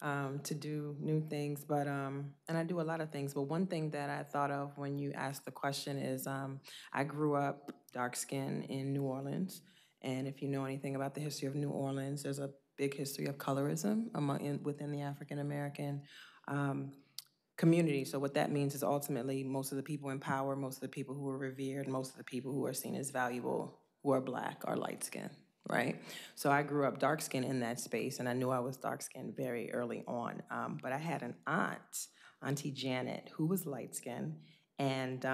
to do new things, but and I do a lot of things, but one thing that I thought of when you asked the question is I grew up dark-skinned in New Orleans, and if you know anything about the history of New Orleans, there's a big history of colorism within the African-American community. So what that means is ultimately most of the people in power, most of the people who are revered, most of the people who are seen as valuable, who are black, are light-skinned. Right? So I grew up dark-skinned in that space, and I knew I was dark-skinned very early on. But I had an aunt, Auntie Janet, who was light-skinned, and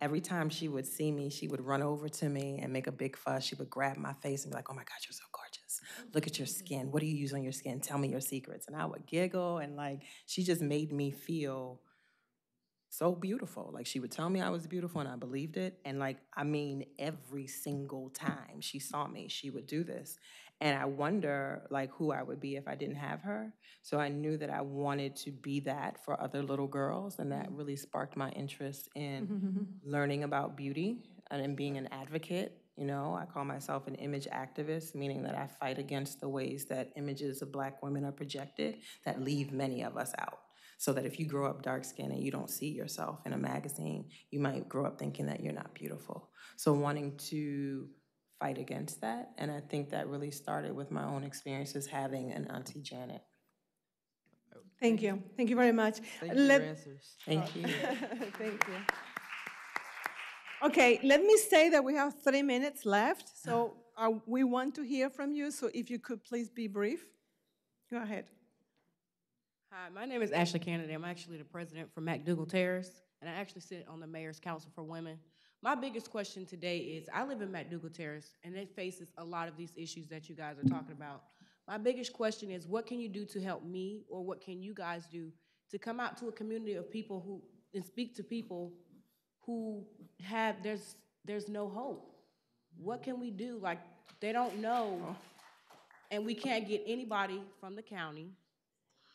every time she would see me, she would run over to me and make a big fuss. She would grab my face and be like, oh my God, you're so gorgeous. Look at your skin. What do you use on your skin? Tell me your secrets. And I would giggle, and like, she just made me feel so beautiful. Like, she would tell me I was beautiful, and I believed it. And like, I mean, every single time she saw me, she would do this. And I wonder like who I would be if I didn't have her. So I knew that I wanted to be that for other little girls. And that really sparked my interest in learning about beauty and being an advocate. You know, I call myself an image activist, meaning that I fight against the ways that images of black women are projected that leave many of us out. So that if you grow up dark-skinned and you don't see yourself in a magazine, you might grow up thinking that you're not beautiful. So wanting to fight against that, and I think that really started with my own experiences having an Auntie Janet. Thank you. Thank you very much. Thank you for answers. Thank you. Thank you. Okay, let me say that we have 3 minutes left, so we want to hear from you, so if you could please be brief. Go ahead. Hi, my name is Ashley Kennedy. I'm actually the president for MacDougall Terrace, and I actually sit on the Mayor's Council for Women. My biggest question today is, I live in MacDougall Terrace, and it faces a lot of these issues that you guys are talking about. My biggest question is, what can you do to help me, or what can you guys do to come out to a community of people who, and speak to people who have, there's no hope. What can we do? Like, they don't know, and we can't get anybody from the county,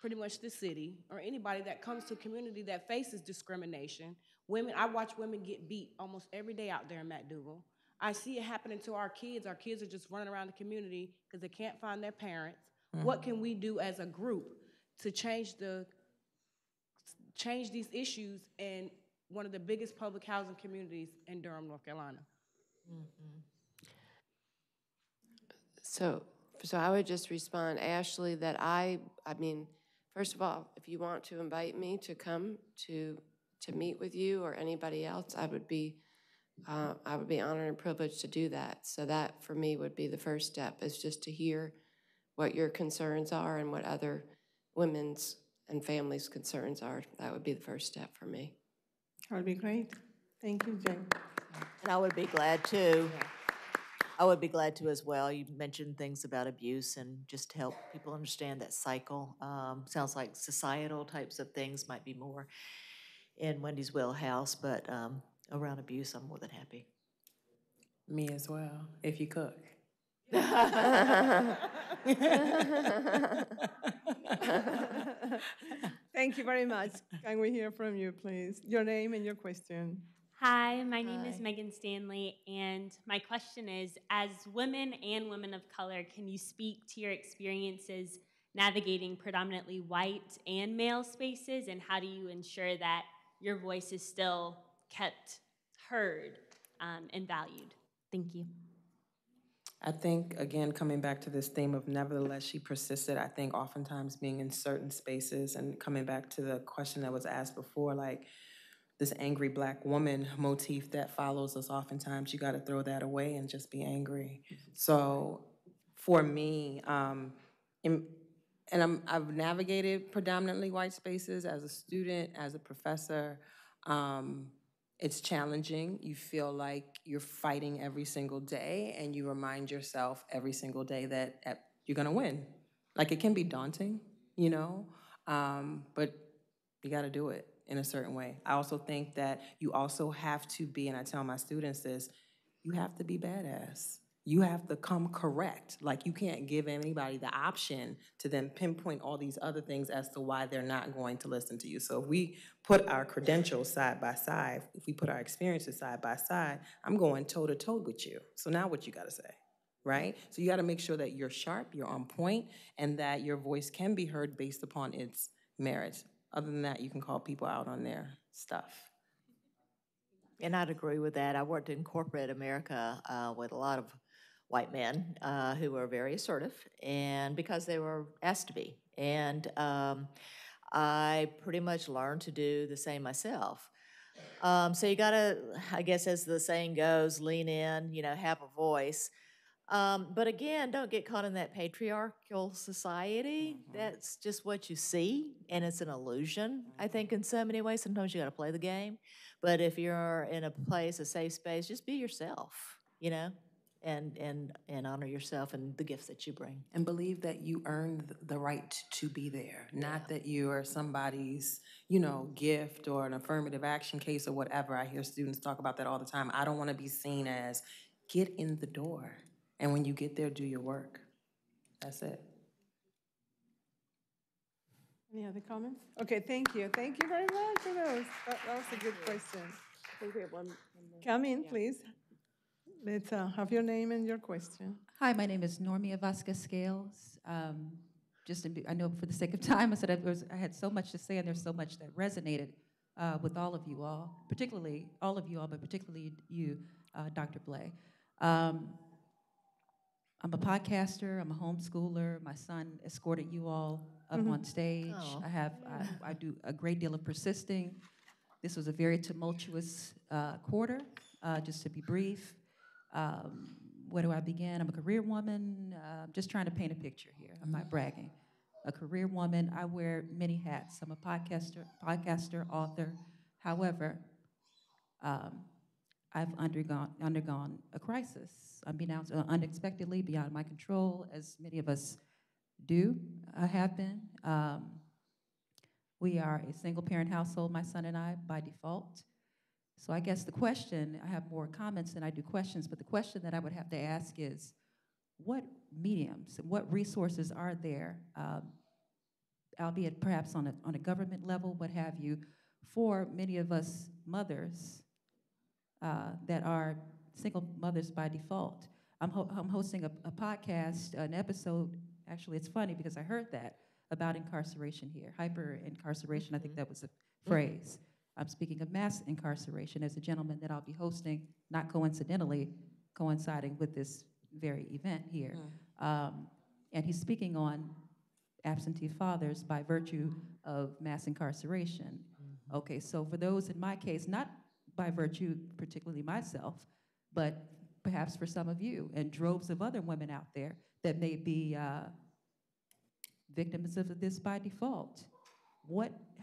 pretty much the city, or anybody that comes to a community that faces discrimination. Women, I watch women get beat almost every day out there in MacDougall. I see it happening to our kids. Our kids are just running around the community because they can't find their parents. Mm-hmm. What can we do as a group to change these issues in one of the biggest public housing communities in Durham, North Carolina? Mm-hmm. So I would just respond, Ashley, that I mean, first of all, if you want to invite me to come to meet with you or anybody else, I would be honored and privileged to do that. So that, for me, would be the first step, is just to hear what your concerns are and what other women's and families' concerns are. That would be the first step for me. That would be great. Thank you, Jane. And I would be glad to. I would be glad to as well. You mentioned things about abuse, and just to help people understand that cycle. Sounds like societal types of things might be more in Wendy's wheelhouse, but around abuse, I'm more than happy. Me as well, if you cook. Thank you very much. Can we hear from you, please? Your name and your question. Hi, my name is Megan Stanley, and my question is, as women and women of color, can you speak to your experiences navigating predominantly white and male spaces, and how do you ensure that your voice is still kept heard and valued? Thank you. I think, again, coming back to this theme of nevertheless, she persisted, I think oftentimes being in certain spaces, and coming back to the question that was asked before, like, this angry black woman motif that follows us oftentimes, you gotta throw that away and just be angry. So for me, I've navigated predominantly white spaces as a student, as a professor. It's challenging. You feel like you're fighting every single day, and you remind yourself every single day that you're gonna win. Like, it can be daunting, you know, but you gotta do it in a certain way. I also think that you also have to be, and I tell my students this, you have to be badass. You have to come correct. Like, you can't give anybody the option to then pinpoint all these other things as to why they're not going to listen to you. So if we put our credentials side by side, if we put our experiences side by side, I'm going toe to toe with you. So now what you gotta say, right? So you gotta make sure that you're sharp, you're on point, and that your voice can be heard based upon its merits. Other than that, you can call people out on their stuff. And I'd agree with that. I worked in corporate America with a lot of white men who were very assertive, and because they were asked to be. And I pretty much learned to do the same myself. So you gotta, I guess as the saying goes, lean in, you know, have a voice. But again, don't get caught in that patriarchal society. Mm-hmm. That's just what you see, and it's an illusion, I think, in so many ways. Sometimes you gotta play the game. But if you're in a place, a safe space, just be yourself, you know, and honor yourself and the gifts that you bring. And believe that you earned the right to be there, not that you are somebody's, you know, gift or an affirmative action case or whatever. I hear students talk about that all the time. I don't wanna be seen as, get in the door. And when you get there, do your work. That's it. Any other comments? Okay, thank you. Thank you very much for those. That was a good question. I think we have one more. Come in, please. Let's have your name and your question. Hi, my name is Normia Vasquez-Scales. I know for the sake of time, I said I had so much to say, and there's so much that resonated with all of you all, particularly all of you all, but particularly you, Dr. Blay. I'm a podcaster, I'm a homeschooler. My son escorted you all up on stage. Oh. I do a great deal of persisting. This was a very tumultuous quarter, just to be brief. Where do I begin? I'm a career woman, just trying to paint a picture here. I'm not bragging. a career woman. I wear many hats. I'm a podcaster, author. However, I've undergone a crisis, unbeknownst, unexpectedly, beyond my control, as many of us do, have been. We are a single-parent household, my son and I, by default. So I guess the question, I have more comments than I do questions, but the question that I would have to ask is, what mediums and what resources are there, albeit perhaps on a government level, what have you, for many of us mothers that are single mothers by default? I'm hosting a podcast, an episode, actually it's funny because I heard that, about incarceration here, hyper-incarceration, I think that was the phrase. I'm speaking of mass incarceration as a gentleman that I'll be hosting, not coincidentally, coinciding with this very event here. And he's speaking on absentee fathers by virtue of mass incarceration. Okay, so for those in my case, not by virtue particularly myself, but perhaps for some of you and droves of other women out there that may be victims of this by default.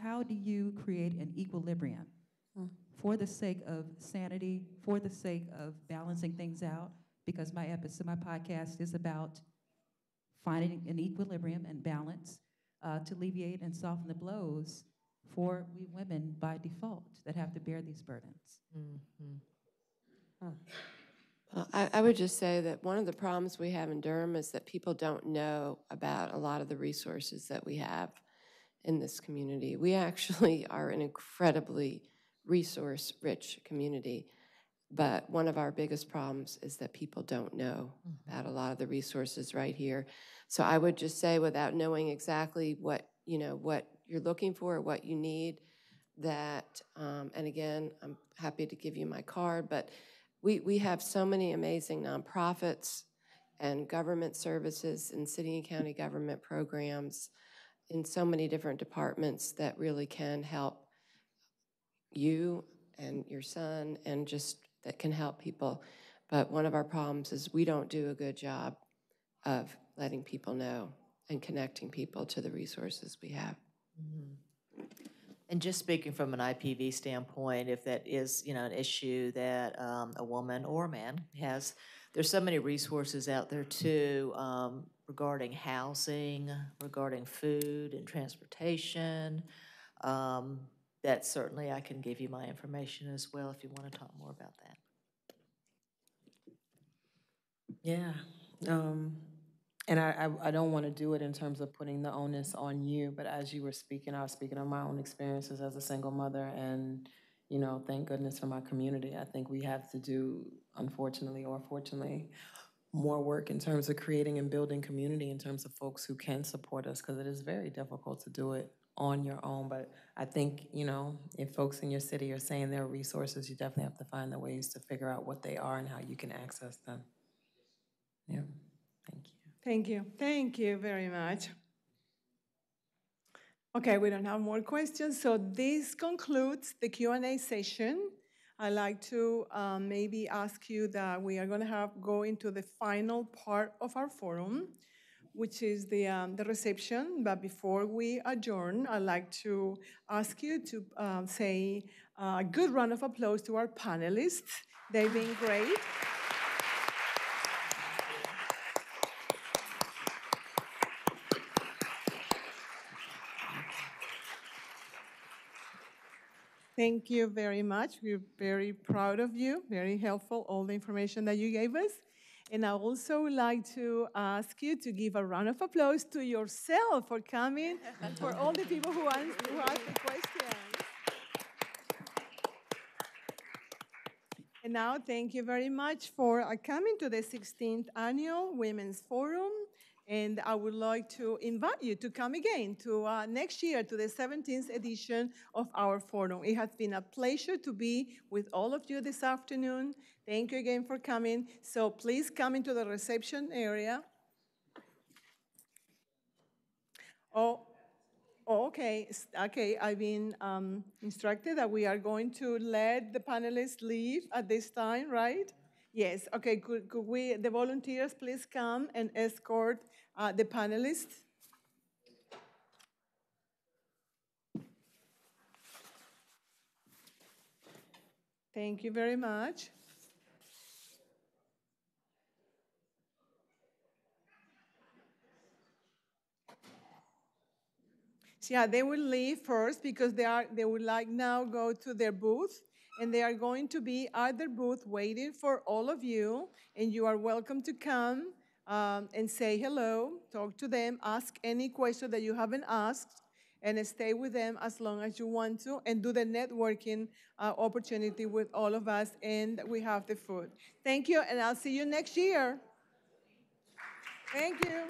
How do you create an equilibrium for the sake of sanity, for the sake of balancing things out? Because my episode, my podcast is about finding an equilibrium and balance to alleviate and soften the blows for we women by default that have to bear these burdens. Well, I would just say that one of the problems we have in Durham is that people don't know about a lot of the resources that we have in this community. We actually are an incredibly resource-rich community, but one of our biggest problems is that people don't know about a lot of the resources right here. So I would just say, without knowing exactly what you're looking for, what you need, that, and again, I'm happy to give you my card, but we have so many amazing nonprofits and government services and city and county government programs in so many different departments that really can help you and your son and just that can help people. But one of our problems is we don't do a good job of letting people know and connecting people to the resources we have. And just speaking from an IPV standpoint, if that is, an issue that a woman or a man has, there's so many resources out there too, regarding housing, regarding food and transportation. That certainly I can give you my information as well if you want to talk more about that. Yeah, and I don't want to do it in terms of putting the onus on you, but as you were speaking, I was speaking on my own experiences as a single mother, and thank goodness for my community. I think we have to do, unfortunately or fortunately, more work in terms of creating and building community in terms of folks who can support us, because it is very difficult to do it on your own. But I think, if folks in your city are saying there are resources, you definitely have to find the ways to figure out what they are and how you can access them. Yeah, thank you. Thank you. Thank you very much. Okay, we don't have more questions, so this concludes the Q&A session. I'd like to maybe ask you that we are going to go into the final part of our forum, which is the reception. But before we adjourn, I'd like to ask you to say a good round of applause to our panelists. They've been great. Thank you very much. We're very proud of you. Very helpful, all the information that you gave us. And I also would like to ask you to give a round of applause to yourself for coming and for all the people who asked the questions. And now, thank you very much for coming to the 16th Annual Women's Forum. And I would like to invite you to come again to next year, to the 17th edition of our forum. It has been a pleasure to be with all of you this afternoon. Thank you again for coming. So please come into the reception area. Okay, I've been instructed that we are going to let the panelists leave at this time, right? Yes, okay, could the volunteers please come and escort the panelists? Thank you very much. So yeah, they will leave first because they would like now go to their booth, and they are going to be at their booth waiting for all of you, and you are welcome to come and say hello, talk to them, ask any question that you haven't asked, and stay with them as long as you want to, and do the networking opportunity with all of us, and we have the food. Thank you, and I'll see you next year. Thank you.